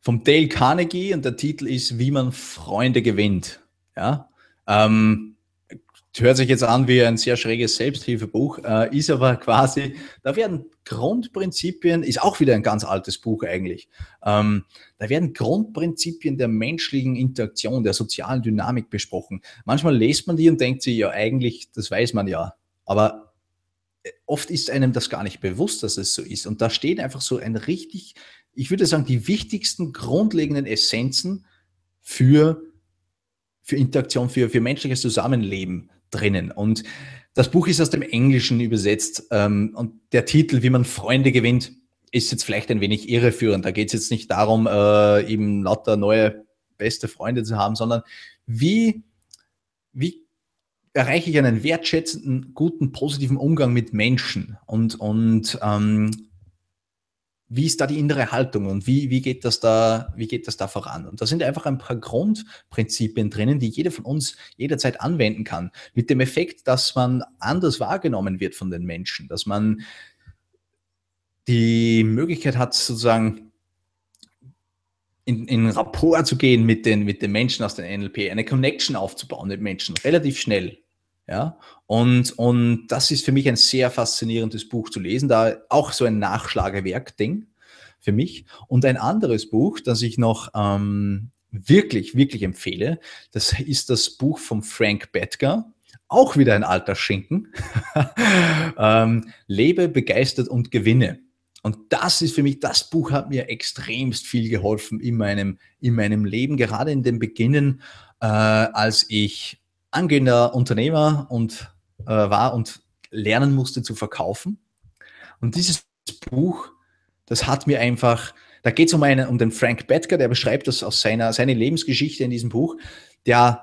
vom Dale Carnegie und der Titel ist Wie man Freunde gewinnt. Ja, hört sich jetzt an wie ein sehr schräges Selbsthilfebuch, ist aber quasi, da werden Grundprinzipien, ist auch wieder ein ganz altes Buch eigentlich, da werden Grundprinzipien der menschlichen Interaktion, der sozialen Dynamik besprochen. Manchmal lest man die und denkt sich, ja eigentlich, das weiß man ja, aber oft ist einem das gar nicht bewusst, dass es so ist. Und da steht einfach so ein richtig, ich würde sagen, die wichtigsten grundlegenden Essenzen für Interaktion, für menschliches Zusammenleben drinnen. Und das Buch ist aus dem Englischen übersetzt und der Titel, Wie man Freunde gewinnt, ist jetzt vielleicht ein wenig irreführend. Da geht es jetzt nicht darum, eben lauter neue, beste Freunde zu haben, sondern wie erreiche ich einen wertschätzenden, guten, positiven Umgang mit Menschen und wie ist da die innere Haltung und wie geht das da voran? Und da sind einfach ein paar Grundprinzipien drinnen, die jeder von uns jederzeit anwenden kann. Mit dem Effekt, dass man anders wahrgenommen wird von den Menschen, dass man die Möglichkeit hat, sozusagen in Rapport zu gehen mit den Menschen aus den NLP, eine Connection aufzubauen mit Menschen, relativ schnell. Ja, und das ist für mich ein sehr faszinierendes Buch zu lesen, da auch so ein Nachschlagewerk-Ding für mich. Und ein anderes Buch, das ich noch wirklich, wirklich empfehle, das ist das Buch von Frank Bettger, auch wieder ein alter Schinken, Lebe begeistert und gewinne. Und das ist für mich, das Buch hat mir extremst viel geholfen in meinem Leben, gerade in dem Beginnen, als ich angehender Unternehmer war und lernen musste zu verkaufen. Und dieses Buch, das hat mir einfach, da geht es um den Frank Bettger, der beschreibt das aus seine Lebensgeschichte in diesem Buch, der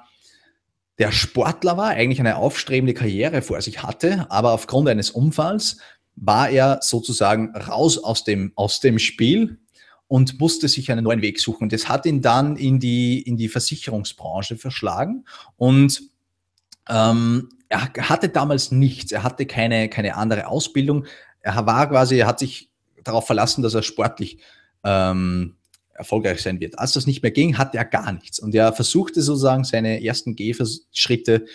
Sportler war, eigentlich eine aufstrebende Karriere vor sich hatte, aber aufgrund eines Unfalls war er sozusagen raus aus dem Spiel und musste sich einen neuen Weg suchen. Und das hat ihn dann in die Versicherungsbranche verschlagen und er hatte damals nichts, er hatte keine andere Ausbildung, er hat sich darauf verlassen, dass er sportlich erfolgreich sein wird. Als das nicht mehr ging, hatte er gar nichts und er versuchte sozusagen seine ersten Gehverschritte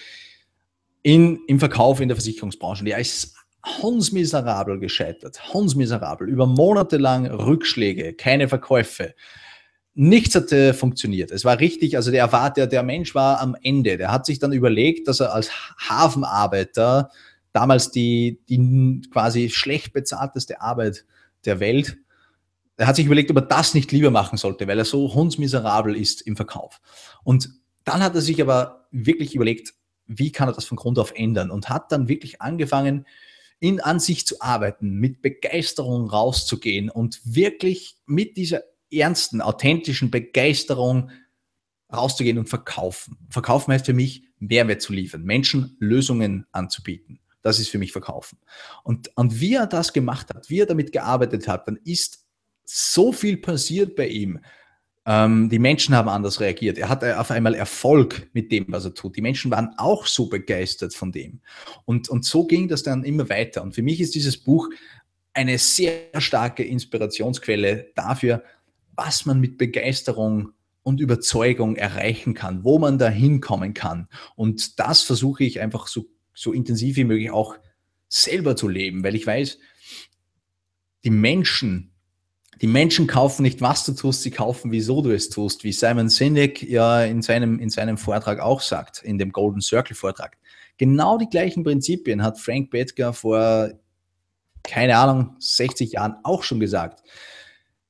im Verkauf in der Versicherungsbranche. Und er ist hundsmiserabel gescheitert, hundsmiserabel, über Monate lang Rückschläge, keine Verkäufe. Nichts hatte funktioniert. Es war richtig, also der Mensch war am Ende. Der hat sich dann überlegt, dass er als Hafenarbeiter damals die quasi schlecht bezahlteste Arbeit der Welt, er hat sich überlegt, ob er das nicht lieber machen sollte, weil er so hundsmiserabel ist im Verkauf. Und dann hat er sich aber wirklich überlegt, wie kann er das von Grund auf ändern und hat dann wirklich angefangen, an sich zu arbeiten, mit Begeisterung rauszugehen und wirklich mit dieser ernsten, authentischen Begeisterung rauszugehen und verkaufen. Verkaufen heißt für mich, Mehrwert zu liefern, Menschen Lösungen anzubieten. Das ist für mich Verkaufen. Und wie er das gemacht hat, wie er damit gearbeitet hat, dann ist so viel passiert bei ihm. Die Menschen haben anders reagiert. Er hatte auf einmal Erfolg mit dem, was er tut. Die Menschen waren auch so begeistert von dem. Und so ging das dann immer weiter. Und für mich ist dieses Buch eine sehr starke Inspirationsquelle dafür, was man mit Begeisterung und Überzeugung erreichen kann, wo man da hinkommen kann. Und das versuche ich einfach so intensiv wie möglich auch selber zu leben, weil ich weiß, die Menschen kaufen nicht, was du tust, sie kaufen, wieso du es tust, wie Simon Sinek ja in seinem Vortrag auch sagt, in dem Golden Circle Vortrag. Genau die gleichen Prinzipien hat Frank Bettger vor, keine Ahnung, 60 Jahren auch schon gesagt.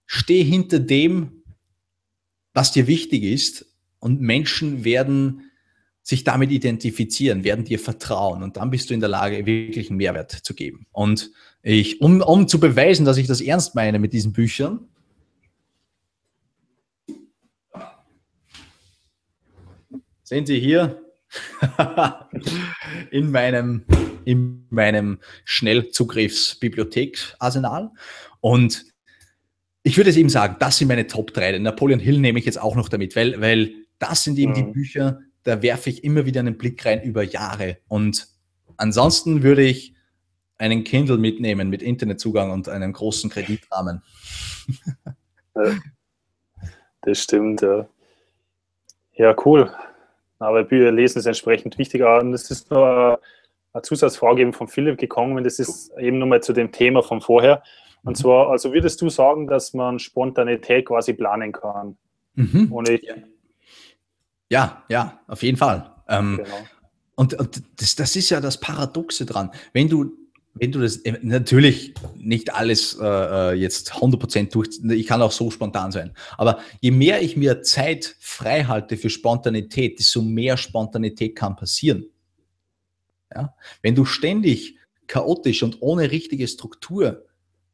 Steh hinter dem, was dir wichtig ist, und Menschen werden sich damit identifizieren, werden dir vertrauen, und dann bist du in der Lage, wirklich einen Mehrwert zu geben. Und um zu beweisen, dass ich das ernst meine mit diesen Büchern, sehen Sie hier in meinem Schnellzugriffsbibliotheksarsenal. Und ich würde es eben sagen, das sind meine Top 3. Den Napoleon Hill nehme ich jetzt auch noch damit, weil das sind eben die Bücher, da werfe ich immer wieder einen Blick rein über Jahre. Und ansonsten würde ich einen Kindle mitnehmen mit Internetzugang und einem großen Kreditrahmen. Ja, das stimmt, ja. Ja, cool. Aber Bücher lesen ist entsprechend wichtiger. Und das ist nur eine Zusatzfrage eben von Philipp gekommen. Das ist eben nochmal zu dem Thema von vorher. Und zwar, also würdest du sagen, dass man Spontanität quasi planen kann? Mhm. Ja, auf jeden Fall. Genau. Und das ist ja das Paradoxe dran. Wenn du das, natürlich nicht alles jetzt 100% durch, ich kann auch so spontan sein, aber je mehr ich mir Zeit frei halte für Spontanität, desto mehr Spontanität kann passieren. Ja? Wenn du ständig chaotisch und ohne richtige Struktur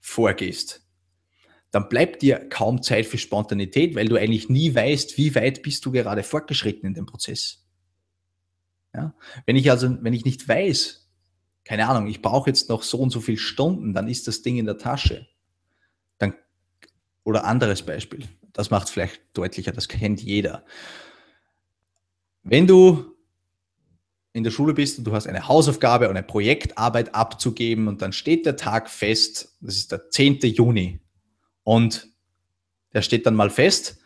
vorgehst, dann bleibt dir kaum Zeit für Spontanität, weil du eigentlich nie weißt, wie weit bist du gerade fortgeschritten in dem Prozess. Ja? Wenn ich nicht weiß, keine Ahnung, ich brauche jetzt noch so und so viele Stunden, dann ist das Ding in der Tasche. Dann, oder anderes Beispiel, das macht es vielleicht deutlicher, das kennt jeder. Wenn du in der Schule bist und du hast eine Hausaufgabe oder eine Projektarbeit abzugeben und dann steht der Tag fest, das ist der 10. Juni und der steht dann mal fest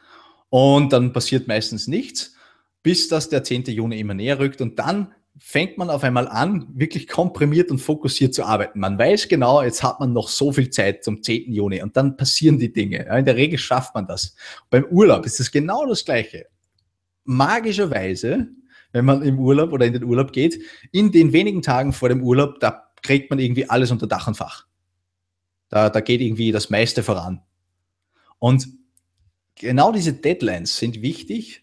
und dann passiert meistens nichts, bis dass der 10. Juni immer näher rückt und dann fängt man auf einmal an, wirklich komprimiert und fokussiert zu arbeiten. Man weiß genau, jetzt hat man noch so viel Zeit zum 10. Juni und dann passieren die Dinge. In der Regel schafft man das. Beim Urlaub ist es genau das Gleiche. Magischerweise, wenn man im Urlaub oder in den Urlaub geht, in den wenigen Tagen vor dem Urlaub, da kriegt man irgendwie alles unter Dach und Fach. Da geht irgendwie das meiste voran. Und genau diese Deadlines sind wichtig,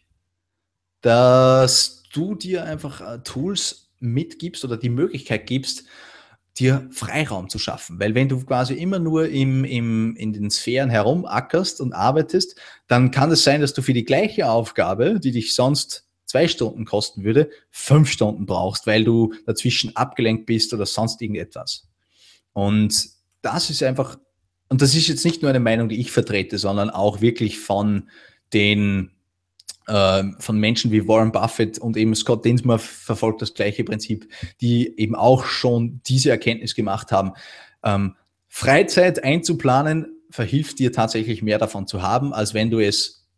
dass du dir einfach Tools mitgibst oder die Möglichkeit gibst, dir Freiraum zu schaffen. Weil wenn du quasi immer nur in den Sphären herumackerst und arbeitest, dann kann es sein, dass du für die gleiche Aufgabe, die dich sonst 2 Stunden kosten würde, 5 Stunden brauchst, weil du dazwischen abgelenkt bist oder sonst irgendetwas. Und das ist einfach, und das ist jetzt nicht nur eine Meinung, die ich vertrete, sondern auch wirklich von Menschen wie Warren Buffett und eben Scott Dinsmore verfolgt das gleiche Prinzip, die eben auch schon diese Erkenntnis gemacht haben. Freizeit einzuplanen verhilft dir tatsächlich mehr davon zu haben, als wenn du es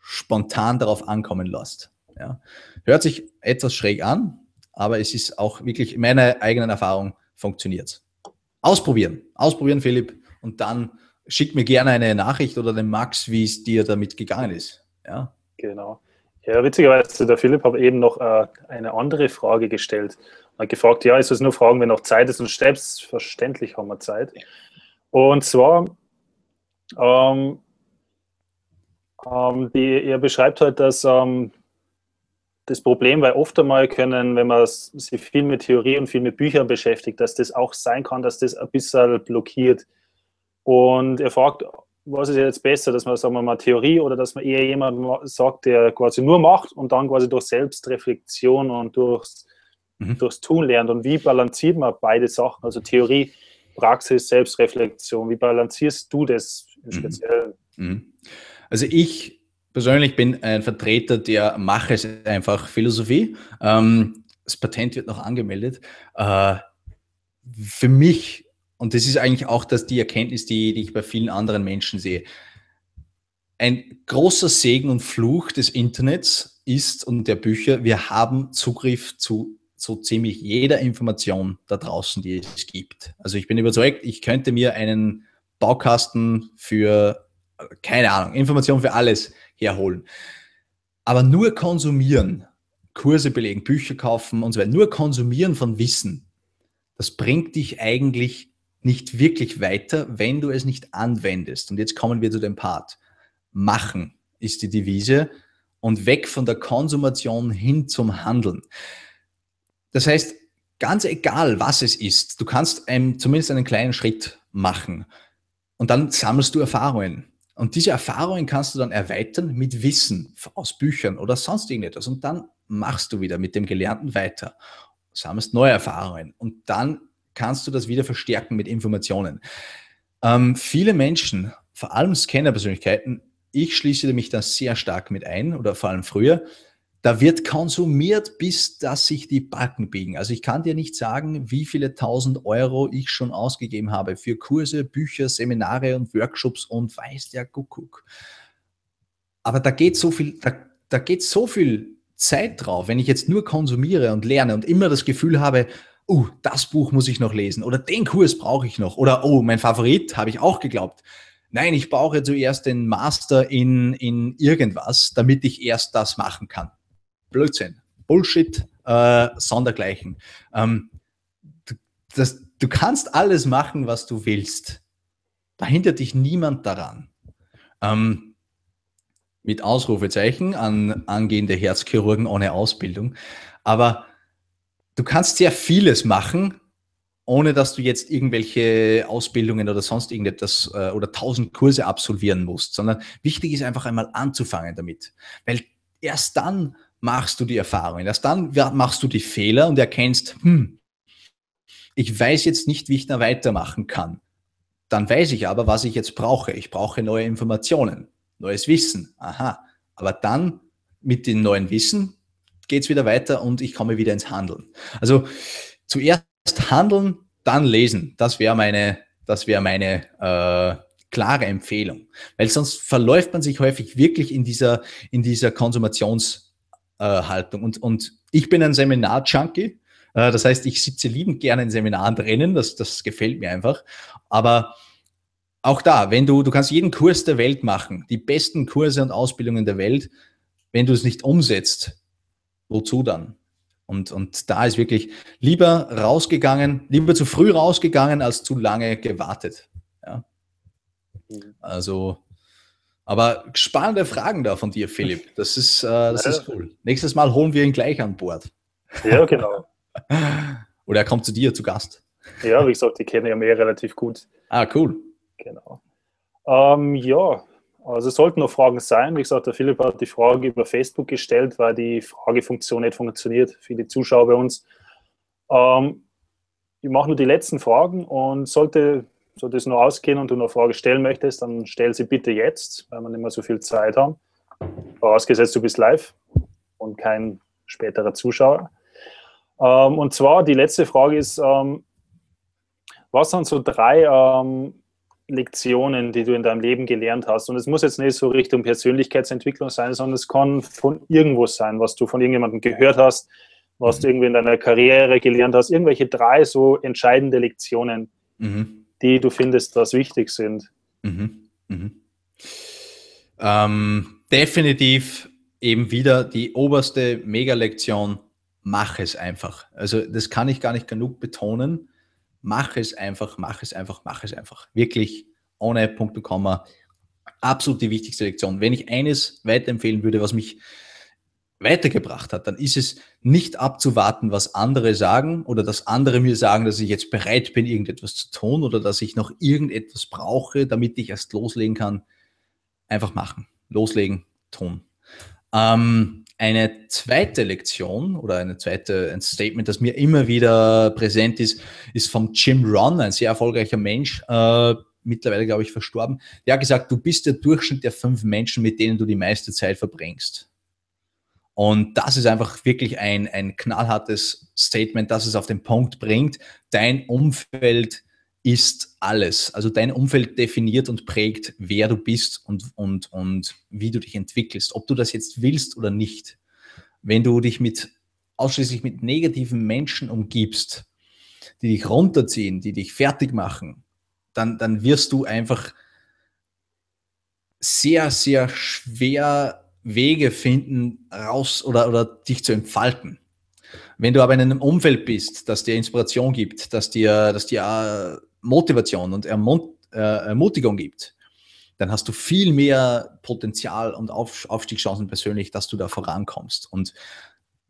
spontan darauf ankommen lässt. Ja? Hört sich etwas schräg an, aber es ist auch wirklich, in meiner eigenen Erfahrung funktioniert es. Ausprobieren, Philipp, und dann schick mir gerne eine Nachricht oder den Max, wie es dir damit gegangen ist. Ja. Genau. Ja, witzigerweise, der Philipp hat eben noch eine andere Frage gestellt. Er hat gefragt, ja, ich soll es nur fragen, wenn noch Zeit ist, und selbstverständlich haben wir Zeit. Und zwar, er beschreibt halt, dass das Problem, weil oft einmal können, wenn man sich viel mit Theorie und viel mit Büchern beschäftigt, dass das auch sein kann, dass das ein bisschen blockiert. Und er fragt, was ist jetzt besser, dass man, sagen wir mal, Theorie, oder dass man eher jemanden sagt, der quasi nur macht und dann quasi durch Selbstreflexion und durchs Tun lernt? Und wie balanciert man beide Sachen, also Theorie, Praxis, Selbstreflexion? Wie balancierst du das im Speziellen? Mhm. Also ich persönlich bin ein Vertreter der Mach-es-einfach-Philosophie. Das Patent wird noch angemeldet. Für mich und das ist eigentlich auch die Erkenntnis, die ich bei vielen anderen Menschen sehe. Ein großer Segen und Fluch des Internets ist und der Bücher, wir haben Zugriff zu so ziemlich jeder Information da draußen, die es gibt. Also ich bin überzeugt, ich könnte mir einen Baukasten für, keine Ahnung, Information für alles herholen. Aber nur konsumieren, Kurse belegen, Bücher kaufen und so weiter, nur konsumieren von Wissen, das bringt dich eigentlich nicht wirklich weiter, wenn du es nicht anwendest. Und jetzt kommen wir zu dem Part. Machen ist die Devise und weg von der Konsumation hin zum Handeln. Das heißt, ganz egal, was es ist, du kannst zumindest einen kleinen Schritt machen und dann sammelst du Erfahrungen. Und diese Erfahrungen kannst du dann erweitern mit Wissen aus Büchern oder sonst irgendetwas. Und dann machst du wieder mit dem Gelernten weiter, sammelst neue Erfahrungen und dann kannst du das wieder verstärken mit Informationen. Viele Menschen, vor allem Scanner-Persönlichkeiten, ich schließe mich da sehr stark mit ein, oder vor allem früher, da wird konsumiert, bis dass sich die Backen biegen. Also ich kann dir nicht sagen, wie viele 1000 Euro ich schon ausgegeben habe für Kurse, Bücher, Seminare und Workshops und weiß der Kuckuck. Aber da geht so viel, da geht so viel Zeit drauf, wenn ich jetzt nur konsumiere und lerne und immer das Gefühl habe, das Buch muss ich noch lesen oder den Kurs brauche ich noch oder mein Favorit habe ich auch geglaubt. Nein, ich brauche zuerst den Master in irgendwas, damit ich erst das machen kann. Blödsinn, Bullshit, Sondergleichen. Du kannst alles machen, was du willst. Da hindert dich niemand daran. Mit Ausrufezeichen an angehende Herzchirurgen ohne Ausbildung. Aber du kannst sehr vieles machen, ohne dass du jetzt irgendwelche Ausbildungen oder sonst irgendetwas oder 1000 Kurse absolvieren musst, sondern wichtig ist einfach einmal anzufangen damit. Weil erst dann machst du die Erfahrungen, erst dann machst du die Fehler und erkennst, ich weiß jetzt nicht, wie ich da weitermachen kann. Dann weiß ich aber, was ich jetzt brauche. Ich brauche neue Informationen, neues Wissen. Aha, aber dann mit dem neuen Wissen geht es wieder weiter und ich komme wieder ins Handeln. Also zuerst handeln, dann lesen. Das wäre meine klare Empfehlung. Weil sonst verläuft man sich häufig wirklich in dieser Konsumationshaltung. Und ich bin ein Seminar-Junkie. Das heißt, ich sitze liebend gerne in Seminaren drinnen. Das gefällt mir einfach. Aber auch da, du kannst jeden Kurs der Welt machen, die besten Kurse und Ausbildungen der Welt, wenn du es nicht umsetzt, wozu dann? Und da ist wirklich lieber zu früh rausgegangen, als zu lange gewartet. Ja? Also, aber spannende Fragen da von dir, Philipp. Das ist cool. Nächstes Mal holen wir ihn gleich an Bord. Ja, genau. Oder er kommt zu dir zu Gast. Ja, wie gesagt, ich kenne ja mehr relativ gut. Ah, cool. Genau. Also es sollten noch Fragen sein. Wie gesagt, der Philipp hat die Frage über Facebook gestellt, weil die Fragefunktion nicht funktioniert für die Zuschauer bei uns. Ich mache nur die letzten Fragen und sollte es noch ausgehen und du noch eine Frage stellen möchtest, dann stell sie bitte jetzt, weil wir nicht mehr so viel Zeit haben. Vorausgesetzt, du bist live und kein späterer Zuschauer. Und zwar, die letzte Frage ist, was sind so 3... Lektionen, die du in deinem Leben gelernt hast. Und es muss jetzt nicht so Richtung Persönlichkeitsentwicklung sein, sondern es kann von irgendwo sein, was du von irgendjemandem gehört hast, was du irgendwie in deiner Karriere gelernt hast. Irgendwelche 3 so entscheidende Lektionen, die du findest, was wichtig sind. Definitiv eben wieder die oberste Mega-Lektion, mach es einfach. Also das kann ich gar nicht genug betonen. Mach es einfach, mach es einfach, mach es einfach. Wirklich ohne Punkt und Komma. Absolut die wichtigste Lektion. Wenn ich eines weiterempfehlen würde, was mich weitergebracht hat, dann ist es nicht abzuwarten, was andere sagen oder dass andere mir sagen, dass ich jetzt bereit bin, irgendetwas zu tun oder dass ich noch irgendetwas brauche, damit ich erst loslegen kann. Einfach machen. Loslegen, tun. Eine zweite Lektion oder ein Statement, das mir immer wieder präsent ist, ist vom Jim Rohn, ein sehr erfolgreicher Mensch, mittlerweile, glaube ich, verstorben. Der hat gesagt, du bist der Durchschnitt der 5 Menschen, mit denen du die meiste Zeit verbringst. Und das ist einfach wirklich ein knallhartes Statement, das es auf den Punkt bringt. Dein Umfeld ist alles. Also dein Umfeld definiert und prägt, wer du bist und wie du dich entwickelst, ob du das jetzt willst oder nicht. Wenn du dich ausschließlich mit negativen Menschen umgibst, die dich runterziehen, die dich fertig machen, dann wirst du einfach sehr, sehr schwer Wege finden, raus oder dich zu entfalten. Wenn du aber in einem Umfeld bist, das dir Inspiration gibt, das dir Motivation und Ermutigung gibt, dann hast du viel mehr Potenzial und Aufstiegschancen persönlich, dass du da vorankommst. Und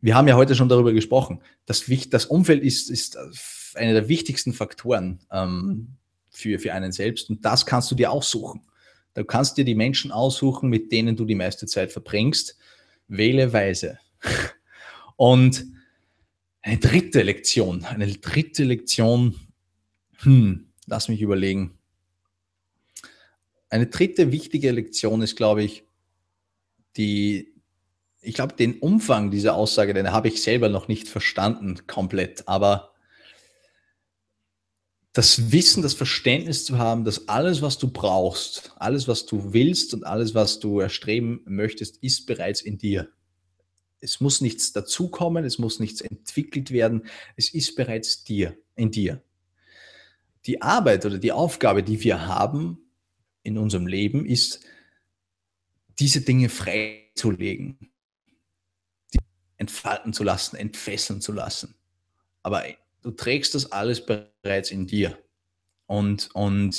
wir haben ja heute schon darüber gesprochen, das Umfeld ist einer der wichtigsten Faktoren für einen selbst, und das kannst du dir aussuchen. Du kannst dir die Menschen aussuchen, mit denen du die meiste Zeit verbringst. Wähle weise. Und eine dritte Lektion, lass mich überlegen. Eine dritte wichtige Lektion ist, glaube ich, den Umfang dieser Aussage, den habe ich selber noch nicht verstanden komplett, aber das Wissen, das Verständnis zu haben, dass alles, was du brauchst, alles, was du willst und alles, was du erstreben möchtest, ist bereits in dir. Es muss nichts dazukommen, es muss nichts entwickelt werden, es ist bereits in dir. Die Arbeit oder die Aufgabe, die wir haben in unserem Leben, ist, diese Dinge freizulegen, die entfalten zu lassen, entfesseln zu lassen. Aber du trägst das alles bereits in dir. Und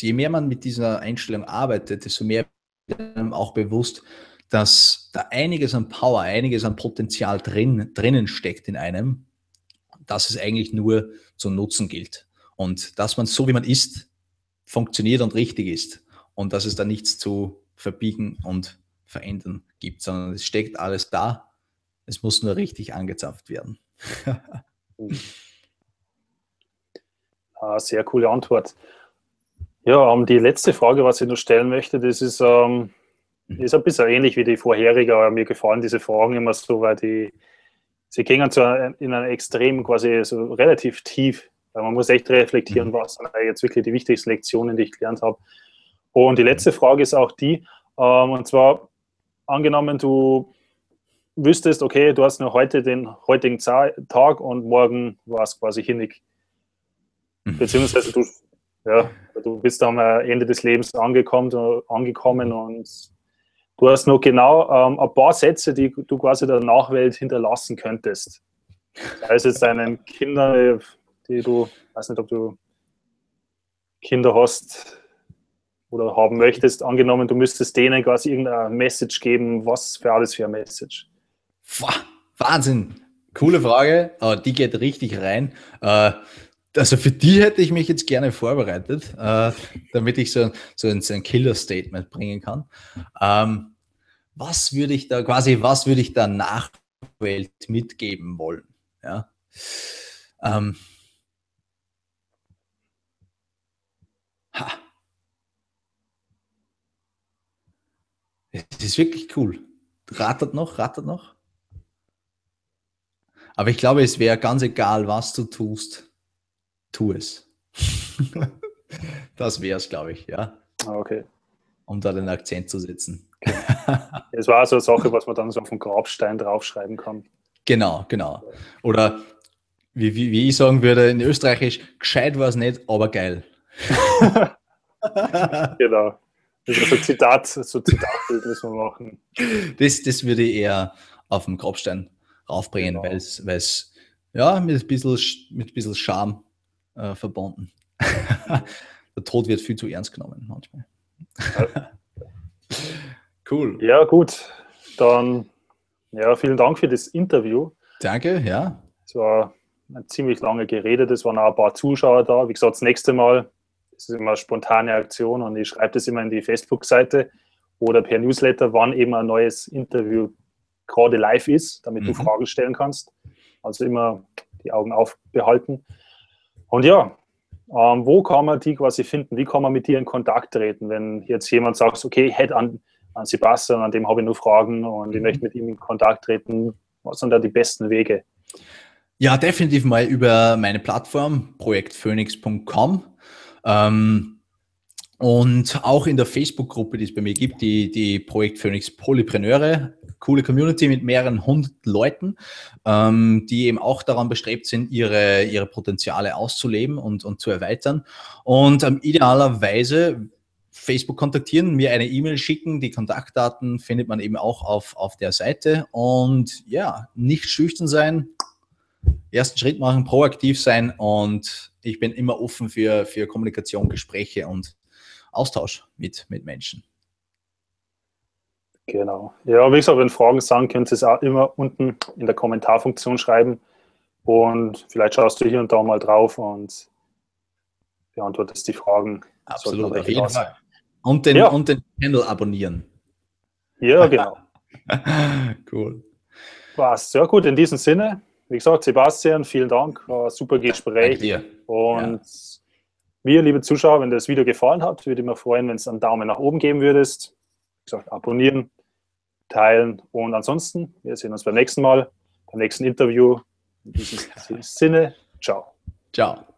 je mehr man mit dieser Einstellung arbeitet, desto mehr wird einem auch bewusst, dass da einiges an Power, einiges an Potenzial drinnen steckt in einem, dass es eigentlich nur zu nutzen gilt. Und dass man so, wie man ist, funktioniert und richtig ist. Und dass es da nichts zu verbiegen und verändern gibt, sondern es steckt alles da. Es muss nur richtig angezapft werden. Sehr coole Antwort. Ja, die letzte Frage, was ich noch stellen möchte, das ist, ist ein bisschen ähnlich wie die vorherige, aber mir gefallen diese Fragen immer so, weil sie gehen in ein Extrem quasi so relativ tief. Man muss echt reflektieren, was sind jetzt wirklich die wichtigsten Lektionen, die ich gelernt habe. Und die letzte Frage ist auch die, und zwar, angenommen, du wüsstest, okay, du hast nur heute den heutigen Tag und morgen war es quasi hinnig. Beziehungsweise du bist am Ende des Lebens angekommen und du hast nur genau ein paar Sätze, die du quasi der Nachwelt hinterlassen könntest. Sei es jetzt deinen Kindern, ich weiß nicht, ob du Kinder hast oder haben möchtest, angenommen, du müsstest denen quasi irgendeine Message geben, was für alles für eine Message. Wahnsinn! Coole Frage, aber die geht richtig rein. Also für die hätte ich mich jetzt gerne vorbereitet, damit ich so ein Killer-Statement bringen kann. Was würde ich der Nachwelt mitgeben wollen? Ja? Es ist wirklich cool. Rattert noch. Aber ich glaube, es wäre ganz egal, was du tust. Tu es. Das wäre es, glaube ich, ja. Okay. Um da den Akzent zu setzen. Es war so eine Sache, was man dann so auf dem Grabstein draufschreiben kann. Genau. Oder wie ich sagen würde in Österreichisch, gescheit war es nicht, aber geil. Genau. Das ist so Zitatbild müssen wir machen. Das würde ich eher auf dem Grabstein raufbringen, genau. weil es ja mit ein bisschen Charme verbunden. Der Tod wird viel zu ernst genommen manchmal. Cool. Ja, gut. Dann vielen Dank für das Interview. Danke, ja. Es war eine ziemlich lange Gerede. Es waren auch ein paar Zuschauer da. Wie gesagt, das nächste Mal ist es immer eine spontane Aktion und ich schreibe das immer in die Facebook-Seite oder per Newsletter, wann eben ein neues Interview gerade live ist, damit du Fragen stellen kannst. Also immer die Augen aufbehalten. Und ja, wo kann man die quasi finden? Wie kann man mit dir in Kontakt treten, wenn jetzt jemand sagt, okay, ich hätte an Sebastian, an dem habe ich nur Fragen und ich möchte mit ihm in Kontakt treten. Was sind da die besten Wege? Ja, definitiv mal über meine Plattform, projektphoenix.com. Und auch in der Facebook-Gruppe, die es bei mir gibt, die Projekt Phoenix Polypreneure, coole Community mit mehreren 100 Leuten, die eben auch daran bestrebt sind, ihre Potenziale auszuleben und zu erweitern. Und idealerweise Facebook kontaktieren, mir eine E-Mail schicken, die Kontaktdaten findet man eben auch auf der Seite. Und ja, nicht schüchtern sein, ersten Schritt machen, proaktiv sein, und ich bin immer offen für Kommunikation, Gespräche und Austausch mit Menschen. Genau. Ja, wie gesagt, wenn Fragen sind, könnt ihr es auch immer unten in der Kommentarfunktion schreiben und vielleicht schaust du hier und da mal drauf und beantwortest die Fragen. Absolut, auf jeden Fall. Und den Channel abonnieren. Ja, genau. Cool. Passt. Ja gut, in diesem Sinne, wie gesagt, Sebastian, vielen Dank, war ein super Gespräch. Danke dir. Und wir, liebe Zuschauer, wenn dir das Video gefallen hat, würde ich mich freuen, wenn du einen Daumen nach oben geben würdest. Wie gesagt, abonnieren, teilen, und ansonsten, wir sehen uns beim nächsten Mal, beim nächsten Interview. In diesem Sinne, ciao. Ciao.